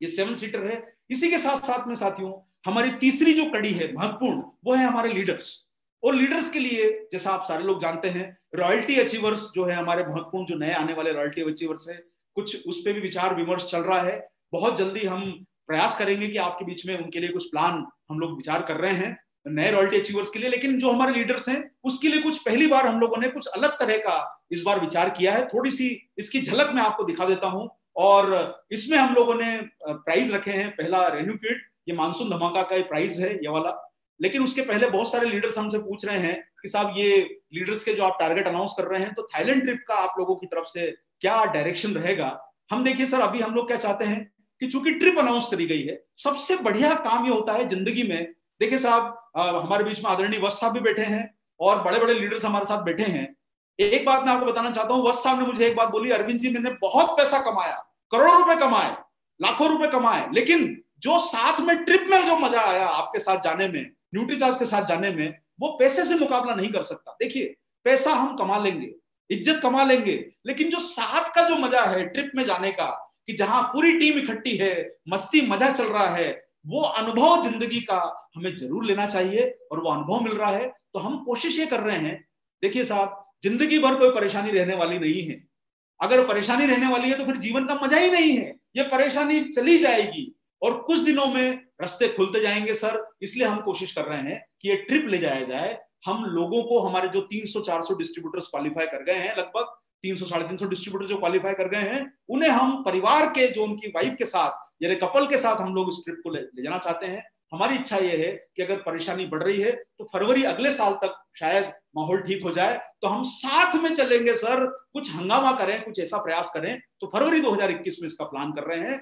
ये 7 सीटर है। इसी के साथ साथ में साथियों हमारी तीसरी जो कड़ी है महत्वपूर्ण, वो है हमारे लीडर्स। और लीडर्स के लिए जैसा आप सारे लोग जानते हैं रॉयल्टी अचीवर्स जो है हमारे महत्वपूर्ण, जो नए आने वाले रॉयल्टी अचीवर्स है, कुछ उस पर भी विचार विमर्श चल रहा है। बहुत जल्दी हम प्रयास करेंगे कि आपके बीच में उनके लिए कुछ प्लान हम लोग विचार कर रहे हैं नए रॉयल्टी अचीवर्स के लिए। लेकिन जो हमारे लीडर्स हैं उसके लिए कुछ पहली बार हम लोगों ने कुछ अलग तरह का इस बार विचार किया है। थोड़ी सी इसकी झलक मैं आपको दिखा देता हूं। और इसमें हम लोगों ने प्राइज रखे हैं। पहला रेन्यू किट, ये मानसून धमाका का प्राइज है ये वाला। लेकिन उसके पहले बहुत सारे लीडर्स हमसे पूछ रहे हैं कि साहब ये लीडर्स के जो आप टारगेट अनाउंस कर रहे हैं तो थाईलैंड ट्रिप का आप लोगों की तरफ से क्या डायरेक्शन रहेगा। हम देखिए सर अभी हम लोग क्या चाहते हैं कि चूंकि ट्रिप अनाउंस करी गई है, सबसे बढ़िया काम ये होता है जिंदगी में। देखिए साहब हमारे बीच में आदरणीय वत्स साहब भी बैठे हैं और बड़े बड़े लीडर्स हमारे साथ बैठे हैं। एक बात मैं आपको बताना चाहता हूँ, वत्स साहब ने मुझे एक बात बोली, अरविंद जी मैंने बहुत पैसा कमाया, करोड़ों रुपए कमाए, लाखों रुपए कमाए, लेकिन जो साथ में ट्रिप में जो मजा आया आपके साथ जाने में, न्यूट्रीचार्ज के साथ जाने में, वो पैसे से मुकाबला नहीं कर सकता। देखिए पैसा हम कमा लेंगे, इज्जत कमा लेंगे, लेकिन जो साथ का जो मजा है ट्रिप में जाने का, कि जहां पूरी टीम इकट्ठी है, मस्ती मजा चल रहा है, वो अनुभव जिंदगी का हमें जरूर लेना चाहिए। और वो अनुभव मिल रहा है तो हम कोशिश ये कर रहे हैं। देखिए साहब जिंदगी भर कोई परेशानी रहने वाली नहीं है। अगर परेशानी रहने वाली है तो फिर जीवन का मजा ही नहीं है। ये परेशानी चली जाएगी और कुछ दिनों में रास्ते खुलते जाएंगे सर। इसलिए हम कोशिश कर रहे हैं कि ये ट्रिप ले जाया जाए। हम लोगों को हमारे जो 300-400 डिस्ट्रीब्यूटर्स क्वालिफाई कर गए हैं, लगभग 300-350 डिस्ट्रीब्यूटर जो क्वालिफाई कर गए हैं, उन्हें हम परिवार के जो उनकी वाइफ के साथ यानी कपल के साथ हम लोग इस ट्रिप को ले जाना चाहते हैं। हमारी इच्छा यह है कि अगर परेशानी बढ़ रही है तो फरवरी अगले साल तक शायद माहौल ठीक हो जाए तो हम साथ में चलेंगे सर, कुछ हंगामा करें, कुछ ऐसा प्रयास करें। तो फरवरी 2021 में इसका प्लान कर रहे हैं।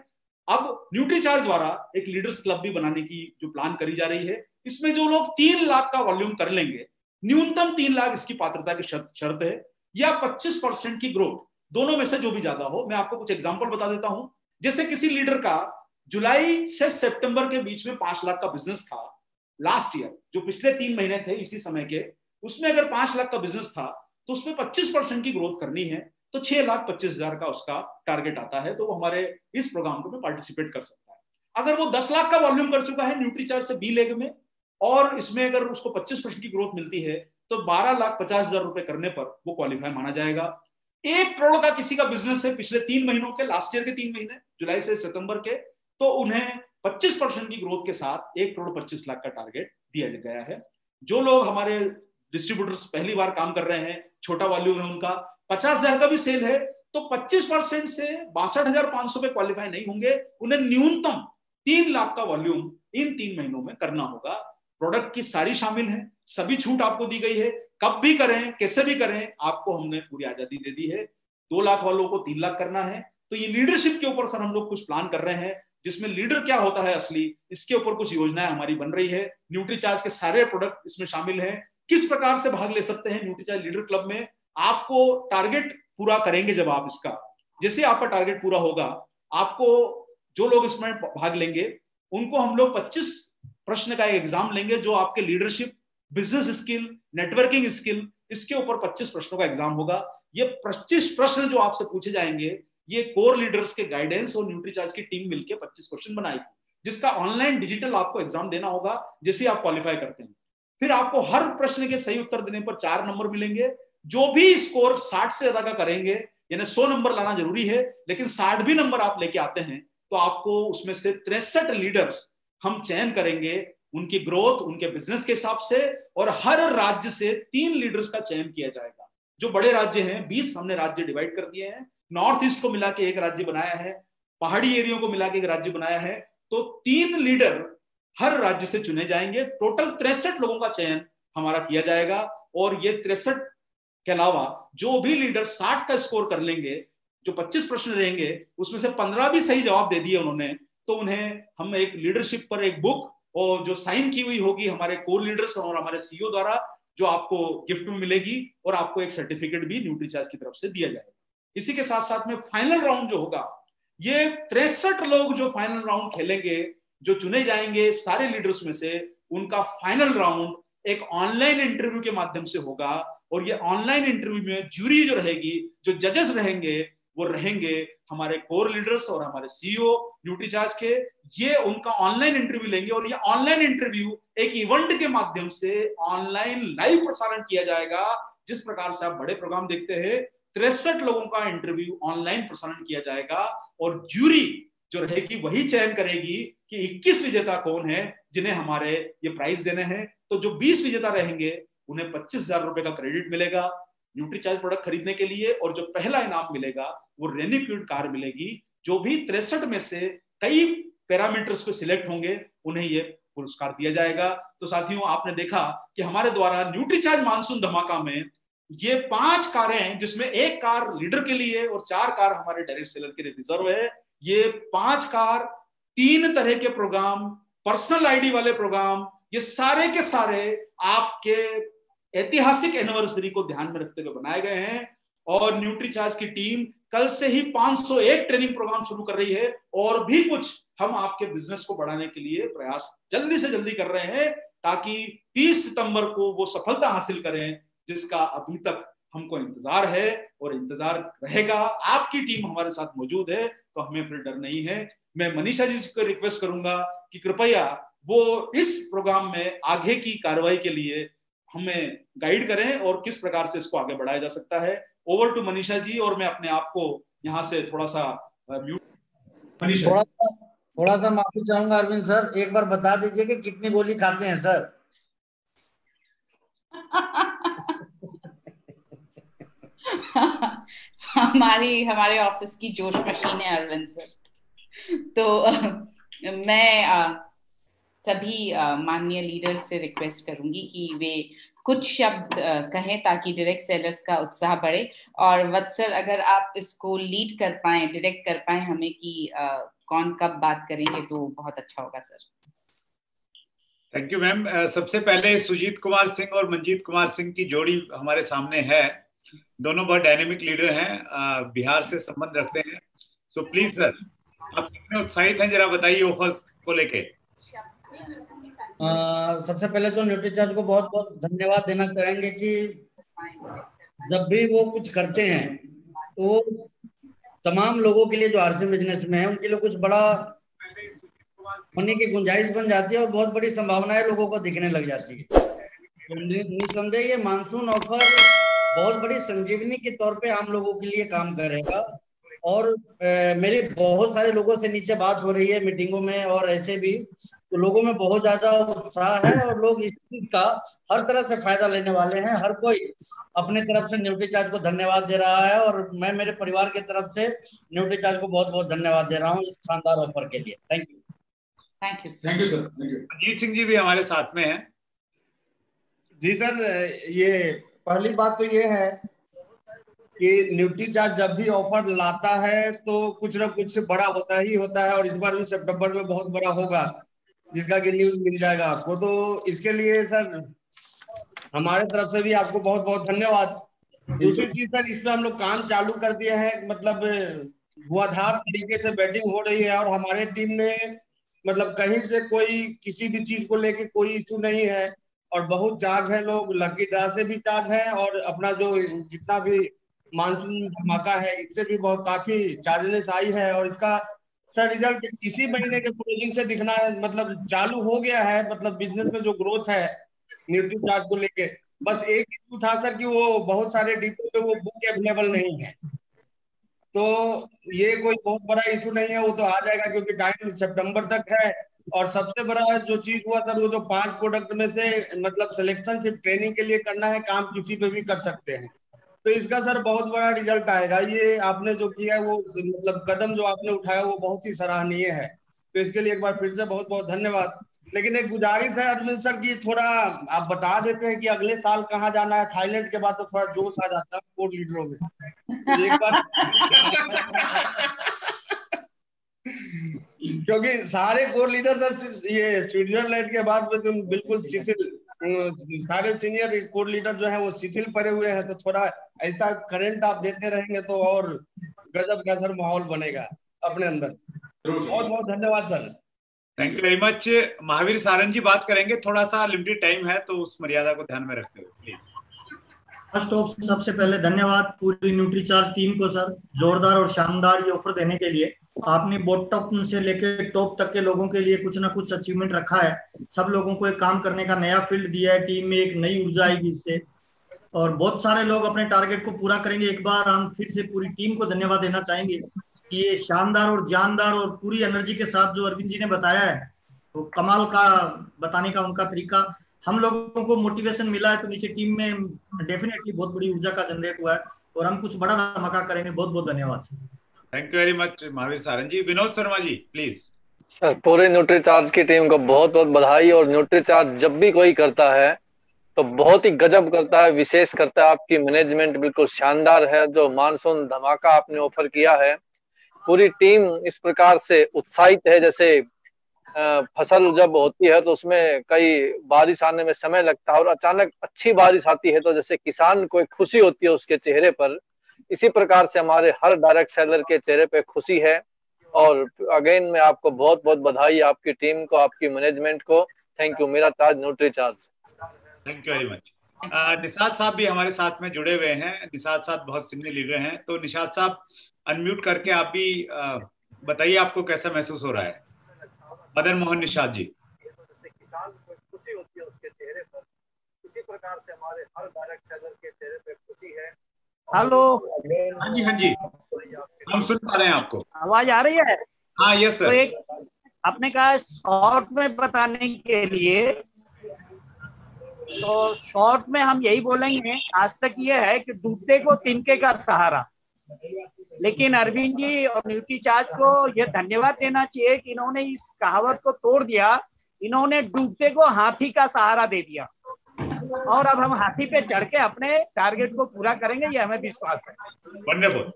अब न्यूट्रीचार्ज द्वारा एक लीडर्स क्लब भी बनाने की जो प्लान करी जा रही है, इसमें जो लोग 3 लाख का वॉल्यूम कर लेंगे, न्यूनतम 3 लाख इसकी पात्रता की शर्त है, या 25% की ग्रोथ, दोनों में से जो भी ज्यादा हो। मैं आपको कुछ एग्जांपल बता देता हूं। जैसे किसी लीडर का जुलाई से सितंबर के बीच में 5 लाख का बिजनेस था लास्ट ईयर, जो पिछले 3 महीने थे इसी समय के, उसमें अगर 5 लाख का बिजनेस था तो उसमें 25% की ग्रोथ करनी है तो 6,25,000 का उसका टारगेट आता है। तो वो हमारे इस प्रोग्राम को पार्टिसिपेट कर सकता है। अगर वो 10 लाख का वॉल्यूम कर चुका है न्यूट्रीचार्ज से बी लेग में और इसमें अगर उसको 25% की ग्रोथ मिलती है तो 12,50,000 रुपए करने पर वो क्वालिफाई माना जाएगा। 1 करोड़ का किसी का बिजनेस है पिछले 3 महीनों के, लास्ट ईयर के 3 महीने जुलाई से सितंबर के, तो उन्हें 25% की ग्रोथ के साथ 1,25,00,000 का टारगेट दिया गया है। जो लोग हमारे डिस्ट्रीब्यूटर्स पहली बार काम कर रहे हैं, छोटा वॉल्यूम है उनका, 50,000 का भी सेल है तो 25% से 62,500 पे क्वालिफाई नहीं होंगे। उन्हें न्यूनतम 3 लाख का वॉल्यूम इन 3 महीनों में करना होगा। प्रोडक्ट की सारी शामिल है, सभी छूट आपको दी गई है, कब भी करें कैसे भी करें आपको हमने पूरी आजादी दे दी है। 2 लाख वालों को 3 लाख करना है। तो ये लीडरशिप के ऊपर सर हम लोग कुछ प्लान कर रहे हैं, जिसमें लीडर क्या होता है असली, इसके ऊपर कुछ योजनाएं हमारी बन रही है। न्यूट्रीचार्ज के सारे प्रोडक्ट इसमें शामिल हैं। किस प्रकार से भाग ले सकते हैं न्यूट्रीचार्ज लीडर क्लब में, आपको टारगेट पूरा करेंगे। जब आप इसका, जैसे आपका टारगेट पूरा होगा, आपको जो लोग इसमें भाग लेंगे उनको हम लोग 25 प्रश्न का एक एग्जाम लेंगे, जो आपके leadership, business skill, networking skill, इसके ऊपर 25 प्रश्नों का एग्जाम होगा। ये 25 प्रश्न जो आपसे पूछे जाएंगे, ये कोर लीडर्स के गाइडेंस और न्यूट्रीचार्ज की टीम मिलकर 25 क्वेश्चन बनाएगी, जिसका ऑनलाइन डिजिटल आपको एग्जाम देना होगा जैसे आप क्वालिफाई करते हैं। फिर आपको हर प्रश्न के सही उत्तर देने पर 4 नंबर मिलेंगे। जो भी स्कोर 60 से ज्यादा करेंगे, यानी 100 नंबर लाना जरूरी है, लेकिन 60 भी नंबर आप लेके आते हैं तो आपको उसमें से 63 लीडर्स हम चयन करेंगे, उनकी ग्रोथ, उनके बिजनेस के हिसाब से। और हर राज्य से 3 लीडर्स का चयन किया जाएगा। जो बड़े राज्य हैं, 20 हमने राज्य डिवाइड कर दिए हैं, नॉर्थ ईस्ट को मिला के एक राज्य बनाया है, पहाड़ी एरियो को मिला के एक राज्य बनाया है। तो 3 लीडर हर राज्य से चुने जाएंगे। टोटल 63 लोगों का चयन हमारा किया जाएगा और ये 63 के अलावा जो भी लीडर 60 का स्कोर कर लेंगे, जो 25 प्रश्न रहेंगे उसमें से 15 भी सही जवाब दे दिए उन्होंने, तो उन्हें हम एक लीडरशिप पर एक बुक और जो साइन की हुई होगी हमारे कोर लीडर्स और हमारे सीईओ द्वारा, जो आपको गिफ्ट में मिलेगी और आपको एक सर्टिफिकेट भी न्यूट्रीचार्ज की तरफ से दिया जाएगा। इसी के साथ साथ में फाइनल राउंड जो होगा, ये 63 लोग जो फाइनल राउंड खेलेंगे, जो चुने जाएंगे सारे लीडर्स में से, उनका फाइनल राउंड एक ऑनलाइन इंटरव्यू के माध्यम से होगा और ये ऑनलाइन इंटरव्यू में ज्यूरी जो रहेगी, जो जजेस रहेंगे, वो रहेंगे हमारे कोर लीडर्स और हमारे सीईओ न्यूट्रीचार्ज के। ये उनका ऑनलाइन इंटरव्यू लेंगे और ये ऑनलाइन इंटरव्यू एक इवेंट के माध्यम से ऑनलाइन लाइव प्रसारण किया जाएगा। जिस प्रकार से आप बड़े प्रोग्राम देखते हैं, 63 लोगों का इंटरव्यू ऑनलाइन प्रसारण किया जाएगा और ज्यूरी जो रहेगी वही चयन करेगी कि 21 विजेता कौन है जिन्हें हमारे ये प्राइज देने हैं। तो जो 20 विजेता रहेंगे उन्हें 25,000 रुपए का क्रेडिट मिलेगा न्यूट्रीचार्ज प्रोडक्ट खरीदने के लिए और जो पहला इनाम मिलेगा वो रेनिक्यूड कार मिलेगी। जो भी 63 में से कई पैरामीटर्स पे सिलेक्ट होंगे उन्हें ये पुरस्कार दिया जाएगा। तो साथियों, आपने देखा कि हमारे द्वारा न्यूट्रीचार्ज मानसून धमाका में ये 5 कारें हैं, जिसमें एक कार लीडर के लिए और 4 कार हमारे डायरेक्ट सेलर के लिए रिजर्व है। ये 5 कार, 3 तरह के प्रोग्राम, पर्सनल आईडी वाले प्रोग्राम, ये सारे के सारे आपके ऐतिहासिक एनिवर्सरी को ध्यान में रखते हुए बनाए गए हैं। और न्यूट्रीचार्ज की टीम कल से ही 501 ट्रेनिंग प्रोग्राम शुरू कर रही है और भी कुछ हम आपके बिजनेस को बढ़ाने के लिए प्रयास जल्दी से जल्दी कर रहे हैं ताकि 30 सितंबर को वो सफलता हासिल करें जिसका अभी तक हमको इंतजार है और इंतजार रहेगा। आपकी टीम हमारे साथ मौजूद है तो हमें फिर डर नहीं है। मैं मनीषा जी को रिक्वेस्ट करूंगा कि कृपया वो इस प्रोग्राम में आगे की कार्रवाई के लिए हमें गाइड करें और किस प्रकार से इसको आगे बढ़ाया जा सकता है। Over to Manisha ji. और मैं अपने आप को यहाँ से थोड़ा सा म्यूट, मनीषा थोड़ा सा माफी चाहूंगा। अरविंद सर, एक बार बता दीजिए कि कितनी गोली खाते हैं सर? हमारे ऑफिस की जोश मशीन है अरविंद सर। तो मैं सभी माननीय लीडर्स से रिक्वेस्ट करूंगी कि वे कुछ शब्द कहें ताकि डायरेक्ट सेलर्स का उत्साह बढ़े। और वत्स सर, अगर आप इसको लीड कर पाए, डायरेक्ट कर पाए हमें कि कौन कब बात करेंगे तो बहुत अच्छा होगा सर। Thank you ma'am. सबसे पहले सुजीत कुमार सिंह और मनजीत कुमार सिंह की जोड़ी हमारे सामने है, दोनों बहुत डायनेमिक लीडर हैं, बिहार से संबंध रखते हैं। सो प्लीज सर, आप कितने उत्साहित हैं, जरा बताइए ऑफर्स को लेके। सबसे पहले तो न्यूट्रीचार्ज को बहुत बहुत धन्यवाद देना चाहेंगे कि जब भी वो कुछ करते हैं तो तमाम लोगों के लिए जो आरसीएम बिजनेस में है उनके लिए कुछ बड़ा होने की गुंजाइश बन जाती है और बहुत बड़ी संभावनाएं लोगों को दिखने लग जाती है। समझे, ये मानसून ऑफर बहुत बड़ी संजीवनी के तौर पे आम लोगों के लिए काम करेगा। और मेरी बहुत सारे लोगों से नीचे बात हो रही है मीटिंगों में और ऐसे भी, तो लोगों में बहुत ज्यादा उत्साह है और लोग इस चीज का हर तरह से फायदा लेने वाले हैं। हर कोई अपने तरफ से न्यूट्रीचार्ज को धन्यवाद दे रहा है और मैं मेरे परिवार की तरफ से न्यूट्रीचार्ज को बहुत बहुत धन्यवाद दे रहा हूँ इस शानदार ऑफर के लिए। Thank you. Thank you sir. Ajit Singh ji भी हमारे साथ में है। जी सर, ये पहली बात तो ये है कि न्यूट्रीचार्ज जब भी ऑफर लाता है तो कुछ ना कुछ बड़ा होता ही होता है और इस बार भी सितंबर में बहुत बड़ा होगा जिसका कि न्यूज मिल जाएगा आपको। तो इसके लिए सर हमारे तरफ से भी आपको बहुत बहुत धन्यवाद। दूसरी चीज सर, इसमें हम लोग काम चालू कर दिए हैं, मतलब धुआंधार तरीके से बैटिंग हो रही है और हमारे टीम में मतलब कहीं से कोई किसी भी चीज को लेके कोई इशू नहीं है और बहुत चार्ज है, लोग लकी ड्रा से भी चार्ज है और अपना जो जितना भी मानसून धमाका है इससे भी बहुत काफी चार्जेस आई है और इसका सर रिजल्ट इसी महीने के क्लोजिंग से दिखना है, मतलब चालू हो गया है, मतलब बिजनेस में जो ग्रोथ है न्यूट्रीचार्ज को लेके। बस एक इशू था सर कि वो बहुत सारे डिपो पे वो बुक अवेलेबल नहीं है, तो ये कोई बहुत बड़ा इशू नहीं है, वो तो आ जाएगा क्योंकि टाइम सितंबर तक है। और सबसे बड़ा जो चीज हुआ सर वो जो 5 प्रोडक्ट में से मतलब सिलेक्शन सिर्फ ट्रेनिंग के लिए करना है, काम किसी पे भी कर सकते हैं, तो इसका सर बहुत बड़ा रिजल्ट आएगा। ये आपने जो किया है वो मतलब कदम जो आपने उठाया वो बहुत ही सराहनीय है तो इसके लिए एक बार फिर से बहुत बहुत धन्यवाद। लेकिन एक गुजारिश है अरविंद सर की, थोड़ा आप बता देते हैं कि अगले साल कहाँ जाना है। थाईलैंड के बाद तो थोड़ा जोश आ जाता है कोर्ट लीडरों में, तो एक बार क्योंकि सारे कोर लीडर सर ये स्विट्जरलैंड के बाद में तुम बिल्कुल शिथिल, सारे सीनियर कोर लीडर जो है वो शिथिल पड़े हुए हैं, तो थोड़ा ऐसा करंट आप देते रहेंगे तो और गजब का सर माहौल बनेगा अपने अंदर। बहुत बहुत धन्यवाद sir, thank you very much. Mahavir Sarang ji बात करेंगे, थोड़ा सा लिमिटेड टाइम है तो उस मर्यादा को ध्यान में रखते हुए प्लीज। फर्स्ट ऑफ सबसे पहले धन्यवाद पूरी न्यूट्रीचार्ज टीम को सर, जोरदार और शानदार ये ऑफर देने के लिए। आपने बॉटम से लेकर टॉप तक के लोगों के लिए कुछ ना कुछ अचीवमेंट रखा है, सब लोगों को एक काम करने का नया फील्ड दिया है, टीम में एक नई ऊर्जा आएगी इससे और बहुत सारे लोग अपने टारगेट को पूरा करेंगे। एक बार हम फिर से पूरी टीम को धन्यवाद देना चाहेंगे कि ये शानदार और जानदार और पूरी एनर्जी के साथ जो अरविंद जी ने बताया है वो कमाल का बताने का उनका तरीका, हम लोगों को मोटिवेशन मिला है तो नीचे टीम में डेफिनेटली बहुत बड़ी ऊर्जा का जनरेट हुआ है और हम कुछ बड़ा धमाका करेंगे। बहुत बहुत धन्यवाद, thank you very much Mahavir Sarang ji. Vinod Sharma ji please. Sir पूरे न्यूट्रीचार्ज की टीम को बहुत बहुत बधाई, और न्यूट्रीचार्ज जब भी कोई करता है तो बहुत ही गजब करता है, विशेष करता है। आपकी मैनेजमेंट बिल्कुल शानदार है, जो मानसून धमाका आपने ऑफर किया है, पूरी टीम इस प्रकार से उत्साहित है। जैसे फसल जब होती है तो उसमें कई बारिश आने में समय लगता है और अचानक अच्छी बारिश आती है तो जैसे किसान को एक खुशी होती है उसके चेहरे पर, इसी प्रकार से हमारे हर डायरेक्ट सेलर के चेहरे पे खुशी है। और अगेन मैं आपको बहुत बहुत बधाई, आपकी टीम को, आपकी मैनेजमेंट को, थैंक यू। मेरा ताज Nutricharge, thank you very much. Nishad साहब भी हमारे साथ में जुड़े हुए हैं, निशाद साहब बहुत सीनियर लीडर हैं, तो निशाद साहब अनम्यूट करके आप भी बताइए आपको कैसा महसूस हो रहा है। मदन मोहन निषाद जी। किसान को खुशी होती है उसके चेहरे पर, इसी प्रकार से हमारे हर डायरेक्ट सेलर के चेहरे पे खुशी है। हेलो, हाँ जी, हाँ जी, हम सुन पा रहे हैं आपको, आवाज आ रही है? हाँ, यस सर। तो आपने कहा शॉर्ट में बताने के लिए, तो शॉर्ट में हम यही बोलेंगे, आज तक ये है कि डूबते को तिनके का सहारा, लेकिन अरविंद जी और न्यूट्रीचार्ज को यह धन्यवाद देना चाहिए कि इन्होंने इस कहावत को तोड़ दिया, इन्होंने डूबते को हाथी का सहारा दे दिया और अब हम हाथी पे चढ़ के अपने टारगेट को पूरा करेंगे, ये हमें विश्वास है। Wonderful,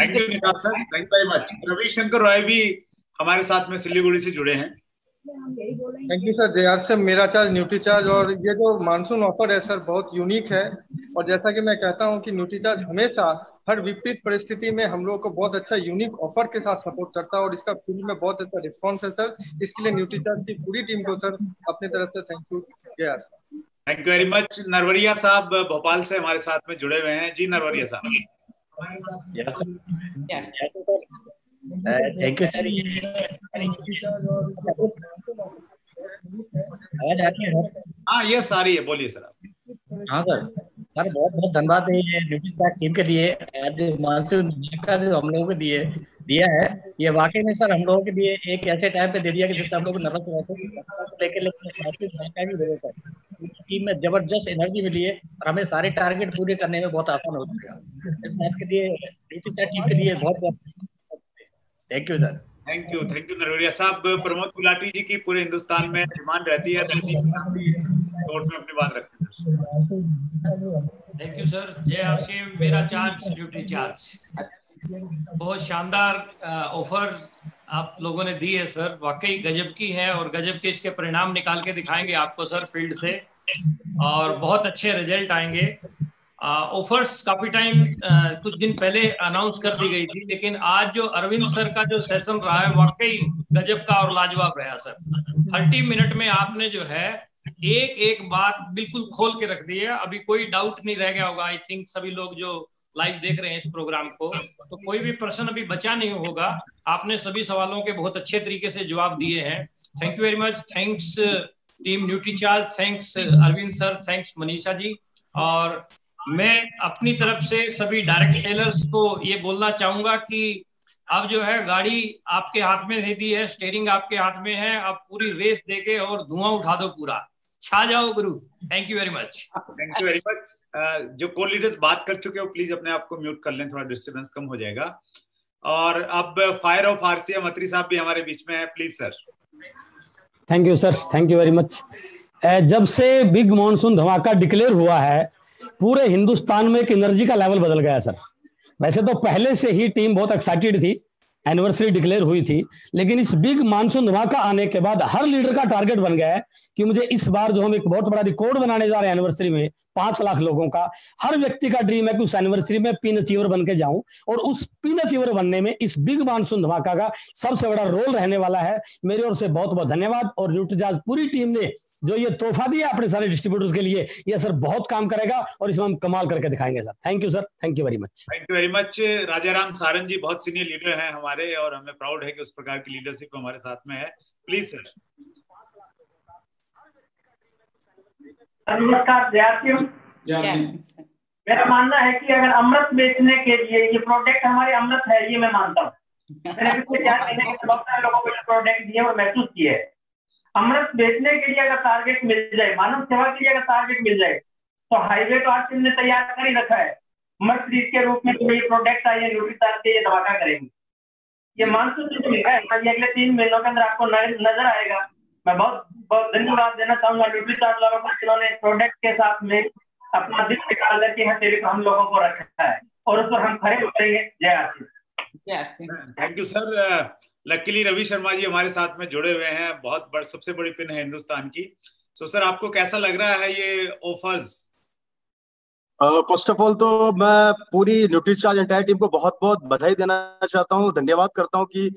thank you Nishad sir, thank you very much. Ravishankar Roy भी हमारे साथ में सिलीगुड़ी से जुड़े हैं। थैंक यू सर, जेआर से मेरा चार्ज न्यूट्रीचार्ज, और ये जो मानसून ऑफर है सर बहुत यूनिक है, और जैसा कि मैं कहता हूँ कि न्यूट्रीचार्ज हमेशा हर विपरीत परिस्थिति में हम लोगों को बहुत अच्छा यूनिक ऑफर के साथ सपोर्ट करता है और इसका फील्ड में बहुत अच्छा रिस्पांस है सर, इसके लिए न्यूट्रीचार्ज की पूरी टीम को सर अपनी तरफ से thank you JR. Thank you very much. Narwariya साहब भोपाल से हमारे साथ में जुड़े हुए हैं जी। नरवरिया साहब, थैंक यू सर। आवाज आती है? हाँ, ये सारी है, बोलिए सर आप। हाँ सर, सर बहुत बहुत धन्यवाद है न्यूट्रीचार्ज टीम के लिए, आज मानसून धमाका जो हम लोगों को दिया है, ये वाकई में सर हम लोगों के लिए एक ऐसे टाइम पे दे दिया कि जिससे हम लोग नफरत लेकर टीम में जबरदस्त एनर्जी मिली है और हमें सारे टारगेट पूरे करने में बहुत आसान हो जाएगा। इस बात के लिए न्यूट्रीचार्ज टीम के लिए बहुत thank you sir, thank you, thank you Narwariya साहब। प्रमोद गुलाटी जी की पूरे हिंदुस्तान में डिमांड रहती है, कोर्ट में अपनी बात रखते हैं। थैंक यू सर, जय आरसीएम, मेरा चार्ज न्यूट्रीचार्ज, बहुत शानदार ऑफर आप लोगों ने दी है सर, वाकई गजब की है और गजब के इसके परिणाम निकाल के दिखाएंगे आपको सर फील्ड से, और बहुत अच्छे रिजल्ट आएंगे। ऑफर्स काफी टाइम कुछ दिन पहले अनाउंस कर दी गई थी, लेकिन आज जो अरविंद सर का जो सेशन रहा है वाकई गजब का और लाजवाब रहा सर। 30 मिनट में आपने जो है एक एक बात बिल्कुल खोल के रख दी है, अभी कोई डाउट नहीं रह गया होगा। आई थिंक सभी लोग जो लाइव देख रहे हैं इस प्रोग्राम को, तो कोई भी प्रश्न अभी बचा नहीं होगा, आपने सभी सवालों के बहुत अच्छे तरीके से जवाब दिए हैं। Thank you very much, thanks team Nutricharge, thanks Arvind sir, thanks Manisha ji. और मैं अपनी तरफ से सभी डायरेक्ट सेलर्स को ये बोलना चाहूंगा कि अब जो है गाड़ी आपके हाथ में दे दी है, स्टीयरिंग आपके हाथ में है, आप पूरी रेस देके और धुआं उठा दो, पूरा छा जाओ गुरु। Thank you very much, thank you very much. जो को लीडर्स बात कर चुके हो प्लीज अपने आप को म्यूट कर लें, थोड़ा डिस्टर्बेंस कम हो जाएगा। और अब फायर ऑफ आरसीएम अत्री साहब भी हमारे बीच में है, please sir. Thank you sir, thank you very much. जब से बिग मॉनसून धमाका डिक्लेयर हुआ है, पूरे हिंदुस्तान में एक एनर्जी का लेवल बदल गया सर। वैसे तो पहले से ही टीम बहुत एक्साइटेड थी, एनिवर्सरी डिक्लेयर हुई थी, लेकिन इस बिग मानसून धमाका आने के बाद हर लीडर का टारगेट बन गया है कि मुझे इस बार जो हम एक बहुत बड़ा रिकॉर्ड बनाने जा रहे हैं एनिवर्सरी में 5 लाख लोगों का, हर व्यक्ति का ड्रीम है कि उस एनिवर्सरी में पिन अचीवर बन के जाऊं। और उस पिन अचीवर बनने में इस बिग मानसून धमाका का सबसे बड़ा रोल रहने वाला है। मेरी ओर से बहुत बहुत धन्यवाद। और न्यूट्रीचार्ज पूरी टीम ने जो ये तोहफा दिया अपने सारे डिस्ट्रीब्यूटर्स के लिए, ये सर बहुत काम करेगा और इसमें हम कमाल करके दिखाएंगे sir. Thank you sir, thank you very much. Thank you very much. Rajaram Sarang ji बहुत सीनियर लीडर हैं हमारे और हमें प्राउड है कि उस प्रकार की लीडरशिप हमारे साथ में है, प्लीज सर। नमस्कार जय आरसीएम। मेरा मानना है कि अगर अमृत बेचने के लिए ये प्रोडक्ट हमारे अमृत है, ये मैं मानता हूँ। लोगों को प्रोडक्ट दिए और महसूस किए अमृत बेचने के लिए अगर टारगेट मिल जाए, मानव सेवा के लिए अगर टारगेट मिल जाए, तो हाईवे तो आज हमने तैयार कर ही रखा है। अमृत सीरीज के रूप में जो ये प्रोडक्ट आए हैं न्यूट्रीचार्ज के, ये धमाका करेंगे। ये मानसून जो मिला है तो ये अगले 3 महीनों के अंदर आपको नजर आएगा। मैं बहुत बहुत धन्यवाद देना चाहूंगा न्यूट्रीचार्ज वालों को, जिन्होंने प्रोडक्ट के साथ में अपना दिल निकाल करके हम लोगों को रखा है और उस पर हम खड़े उतरेंगे। जय RCM. Thank you sir. Luckily Ravi Sharma ji हमारे साथ में जुड़े हुए हैं, बहुत बड़ सबसे बड़ी पिन है हिंदुस्तान की। तो सर आपको कैसा लग रहा है ये ऑफर्स? फर्स्ट ऑफ ऑल तो मैं पूरी न्यूट्रीचार्ज एंटायर टीम को बहुत बहुत बधाई देना चाहता हूँ, धन्यवाद करता हूँ कि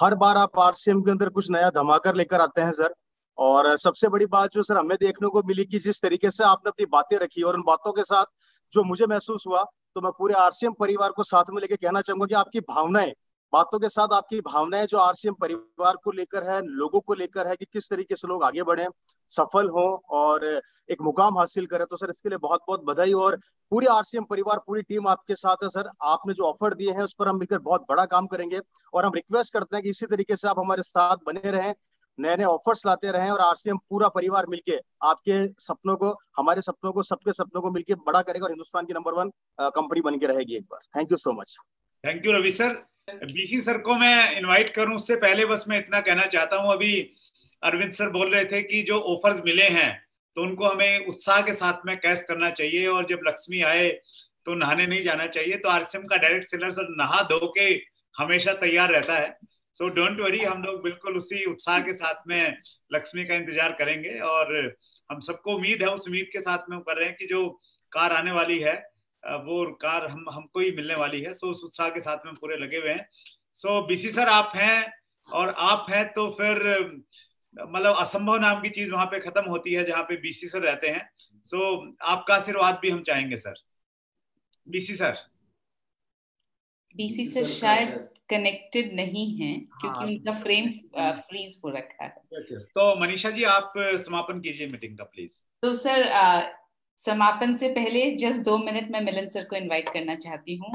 हर बार आप आरसीएम के अंदर कुछ नया धमाका लेकर आते हैं सर। और सबसे बड़ी बात जो सर हमें देखने को मिली कि जिस तरीके से आपने अपनी बातें रखी और उन बातों के साथ जो मुझे महसूस हुआ, तो मैं पूरे आरसीएम परिवार को साथ में लेकर कहना चाहूंगा कि आपकी भावनाएं, बातों के साथ आपकी भावनाएं जो आरसीएम परिवार को लेकर है, लोगों को लेकर है कि किस तरीके से लोग आगे बढ़े, सफल हो और एक मुकाम हासिल करें, तो सर इसके लिए बहुत बहुत बधाई। और पूरी आरसीएम परिवार, पूरी टीम आपके साथ है सर। आपने जो ऑफर दिए हैं उस पर हम मिलकर बहुत बड़ा काम करेंगे और हम रिक्वेस्ट करते हैं कि इसी तरीके से आप हमारे साथ बने रहें, नए नए ऑफर्स लाते रहें और आरसीएम पूरा परिवार मिलके आपके सपनों को, हमारे सपनों को, सबके सपनों को मिलकर बड़ा करेगा और हिंदुस्तान की नंबर 1 कंपनी बन के रहेगी एक बार। Thank you so much. Thank you Ravi sir. BC sir को मैं इनवाइट करूं उससे पहले बस मैं इतना कहना चाहता हूं, अभी अरविंद सर बोल रहे थे कि जो ऑफर्स मिले हैं तो उनको हमें उत्साह के साथ में कैश करना चाहिए और जब लक्ष्मी आए तो नहाने नहीं जाना चाहिए। तो आरसीएम का डायरेक्ट सेलर सर नहा धो के हमेशा तैयार रहता है, सो डोंट वरी, हम लोग बिल्कुल उसी उत्साह के साथ में लक्ष्मी का इंतजार करेंगे। और हम सबको उम्मीद है, उस उम्मीद के साथ में कर रहे हैं कि जो कार आने वाली है वो कार हमको ही मिलने वाली है। सो उस उत्साह के साथ में पूरे लगे हुए हैं। सो बीसी सर आप हैं और आप हैं तो फिर मतलब असंभव नाम की चीज वहां पे खत्म होती है जहाँ पे बीसी सर रहते हैं। सो आपका आशीर्वाद भी हम चाहेंगे sir. BC sir, BC sir शायद कनेक्टेड नहीं है क्योंकि उनका फ्रेम फ्रीज हो रखा है। Yes yes. तो मनीषा जी आप समापन कीजिए मीटिंग का प्लीज। तो सर समापन से पहले जस्ट 2 मिनट में मिलिंद सर को इनवाइट करना चाहती हूँ।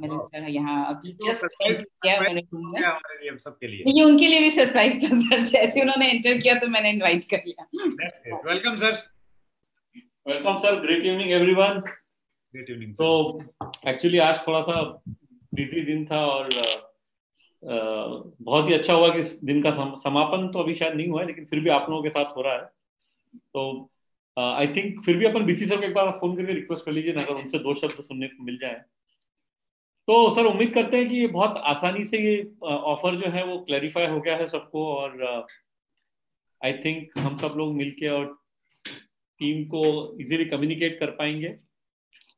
मिलिंद सर यहाँ अभी जस्ट एंटर किया उन्होंने, ये उनके लिए भी सरप्राइज था सर, जैसे उन्होंने एंटर किया तो मैंने इनवाइट कर लिया। Welcome sir. Welcome sir, great evening everyone. Great evening. तो एक्चुअली आज थोड़ा सा बिजी दिन था और बहुत ही अच्छा हुआ कि दिन का समापन तो अभी शायद नहीं हुआ है लेकिन फिर भी आप लोगों के साथ हो रहा है। तो आई थिंक फिर भी अपन बीसी सर को एक बार फोन करके रिक्वेस्ट कर लीजिए ना, अगर उनसे 2 शब्द सुनने को मिल जाए तो सर उम्मीद करते हैं कि ये बहुत आसानी से ये ऑफर जो है वो क्लैरिफाई हो गया है सबको। और आई थिंक हम सब लोग मिलके और टीम को इजीली कम्युनिकेट कर पाएंगे।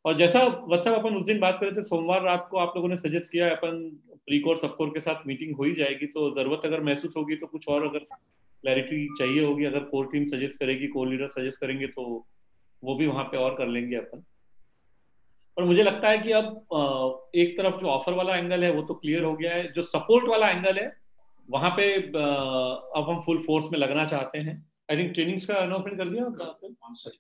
और जैसा व्हाट्सएप अपन उस दिन बात कर रहे थे, सोमवार रात को आप लोगों ने सजेस्ट किया अपन प्री कोर सब कोर के साथ मीटिंग हो ही जाएगी, तो जरूरत अगर महसूस होगी तो कुछ और अगर क्लैरिटी चाहिए होगी, अगर कोर टीम सजेस्ट करेगी, कोर लीडर सजेस्ट करेंगे तो वो भी वहां पे और कर लेंगे अपन। और मुझे लगता है कि अब एक तरफ जो ऑफर वाला एंगल है वो तो क्लियर हो गया है, जो सपोर्ट वाला एंगल है वहां पे अब हम फुल फोर्स में लगना चाहते हैं। आई थिंक ट्रेनिंग्स का अनाउंसमेंट कर दिया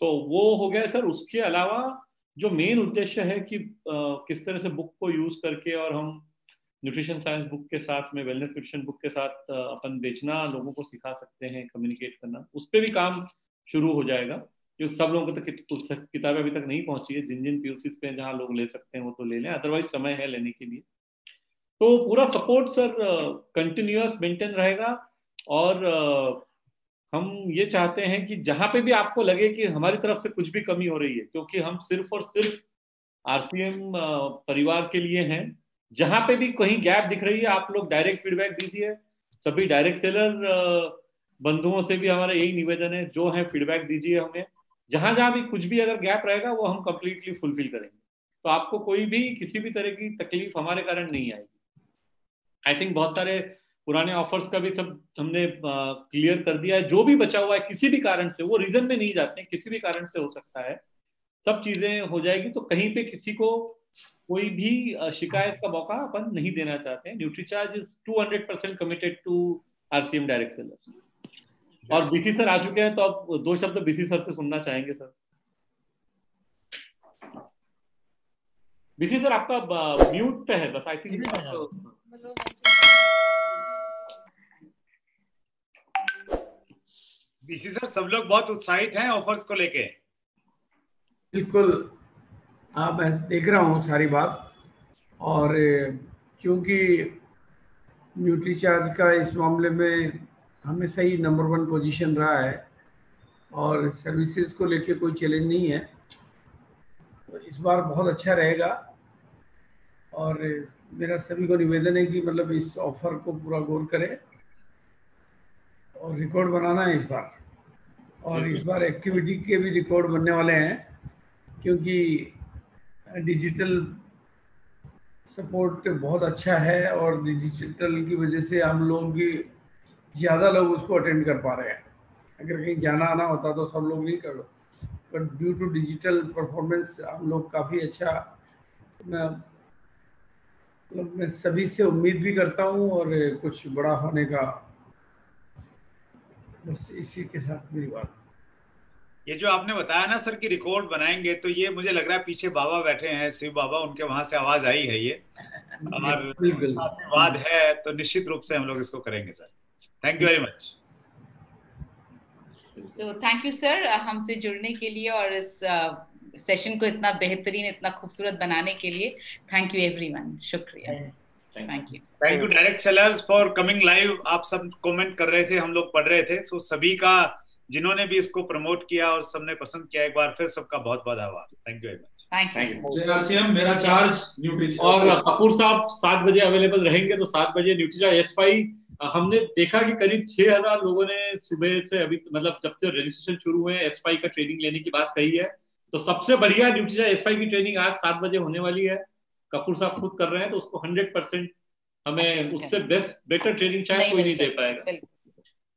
तो वो हो गया सर। उसके अलावा जो मेन उद्देश्य है कि किस तरह से बुक को यूज करके और हम न्यूट्रिशन साइंस बुक के साथ में, वेलनेस न्यूट्रिशन बुक के साथ अपन बेचना, लोगों को सिखा सकते हैं, कम्युनिकेट करना, उस पर भी काम शुरू हो जाएगा। जो सब लोगों को तक किताबें अभी तक नहीं पहुंची है, जिन जिन पीयूसीज पे जहाँ लोग ले सकते हैं वो तो ले लें, अदरवाइज समय है लेने के लिए। तो पूरा सपोर्ट सर कंटिन्यूअस मेंटेन रहेगा। और हम ये चाहते हैं कि जहां पे भी आपको लगे कि हमारी तरफ से कुछ भी कमी हो रही है, क्योंकि हम सिर्फ और सिर्फ आरसीएम परिवार के लिए हैं, जहां पे भी कहीं गैप दिख रही है आप लोग डायरेक्ट फीडबैक दीजिए। सभी डायरेक्ट सेलर बंधुओं से भी हमारा यही निवेदन है, जो है फीडबैक दीजिए हमें, जहां जहां भी कुछ भी अगर गैप रहेगा वो हम कंप्लीटली फुलफिल करेंगे। तो आपको कोई भी किसी भी तरह की तकलीफ हमारे कारण नहीं आएगी। आई थिंक बहुत सारे पुराने ऑफर्स का भी सब हमने क्लियर कर दिया है, जो भी बचा हुआ है किसी भी कारण से, वो रीजन में नहीं जाते हैं, किसी भी कारण से हो सकता है, सब चीजें हो जाएगी। तो कहीं पे किसी को कोई भी शिकायत का मौका अपन नहीं देना चाहते हैं। Nutricharge is 200% committed to RCM direct sellers. और बीसी सर आ चुके हैं, तो आप दो शब्द बीसी सर से सुनना चाहेंगे। सर बीसी सर आपका म्यूट पे है, बस आई थिंक। बीसी सर सब लोग बहुत उत्साहित हैं ऑफर्स को लेके। बिल्कुल, आप देख रहा हूँ सारी बात। और चूंकि न्यूट्रीचार्ज का इस मामले में हमेशा ही नंबर 1 पोजीशन रहा है और सर्विसेज को लेके कोई चैलेंज नहीं है, तो इस बार बहुत अच्छा रहेगा। और मेरा सभी को निवेदन है कि मतलब इस ऑफर को पूरा गौर करें और रिकॉर्ड बनाना है इस बार। और इस बार एक्टिविटी के भी रिकॉर्ड बनने वाले हैं, क्योंकि डिजिटल सपोर्ट बहुत अच्छा है और डिजिटल की वजह से हम लोग भी ज़्यादा लोग उसको अटेंड कर पा रहे हैं। अगर कहीं जाना आना होता तो सब लोग नहीं करो, but due to digital performance हम लोग काफ़ी अच्छा, मैं सभी से उम्मीद भी करता हूँ और कुछ बड़ा होने का, बस इसी के साथ मेरी बात। ये जो आपने बताया ना सर कि रिकॉर्ड बनाएंगे, तो ये मुझे लग रहा है पीछे बाबा बैठे हैं, शिव बाबा, उनके वहां से आवाज आई है ये, और आशीर्वाद है, तो निश्चित रूप से हम लोग इसको करेंगे sir. Thank you very much. So thank you sir हमसे जुड़ने के लिए और इस सेशन को इतना बेहतरीन, इतना खूबसूरत बनाने के लिए। थैंक यू एवरीवन, शुक्रिया। Thank you direct sellers for coming live. आप सब कमेंट कर रहे थे, हम लोग पढ़ रहे थे, सो सभी का, जिन्होंने भी इसको प्रमोट किया और सबने पसंद किया, एक बार फिर सबका बहुत बहुत आभार। Thank you very much. जय आरसीएम, मेरा चार्ज न्यूट्रीचार्ज। और कपूर साहब 7 बजे अवेलेबल रहेंगे, तो 7 बजे न्यूट्रीचार्ज S5। हमने देखा कि करीब 6000 लोगों ने सुबह से अभी, मतलब जब से रजिस्ट्रेशन शुरू हुए, S5 का ट्रेनिंग लेने की बात कही है। तो सबसे बढ़िया न्यूट्रीचार्ज S5 की ट्रेनिंग आज 7 बजे होने वाली है। कपूर साहब खुद कर रहे हैं, तो उसको 100% हमें उससे बेस्ट बेटर ट्रेनिंग चाहे कोई नहीं दे पाएगा,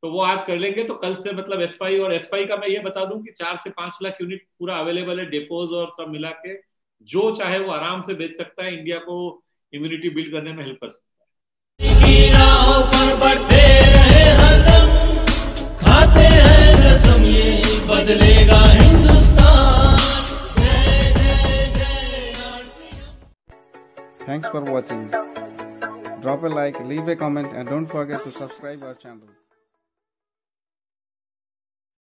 तो वो आज कर लेंगे। तो कल से मतलब S5 और S5 का मैं ये बता दूं कि 4 से 5 लाख यूनिट पूरा अवेलेबल है, डेपोज और सब मिला के, जो चाहे वो आराम से बेच सकता है, इंडिया को इम्यूनिटी बिल्ड करने में हेल्प कर सकता है। Thanks for watching. Drop a like, leave a comment and don't forget to subscribe our channel.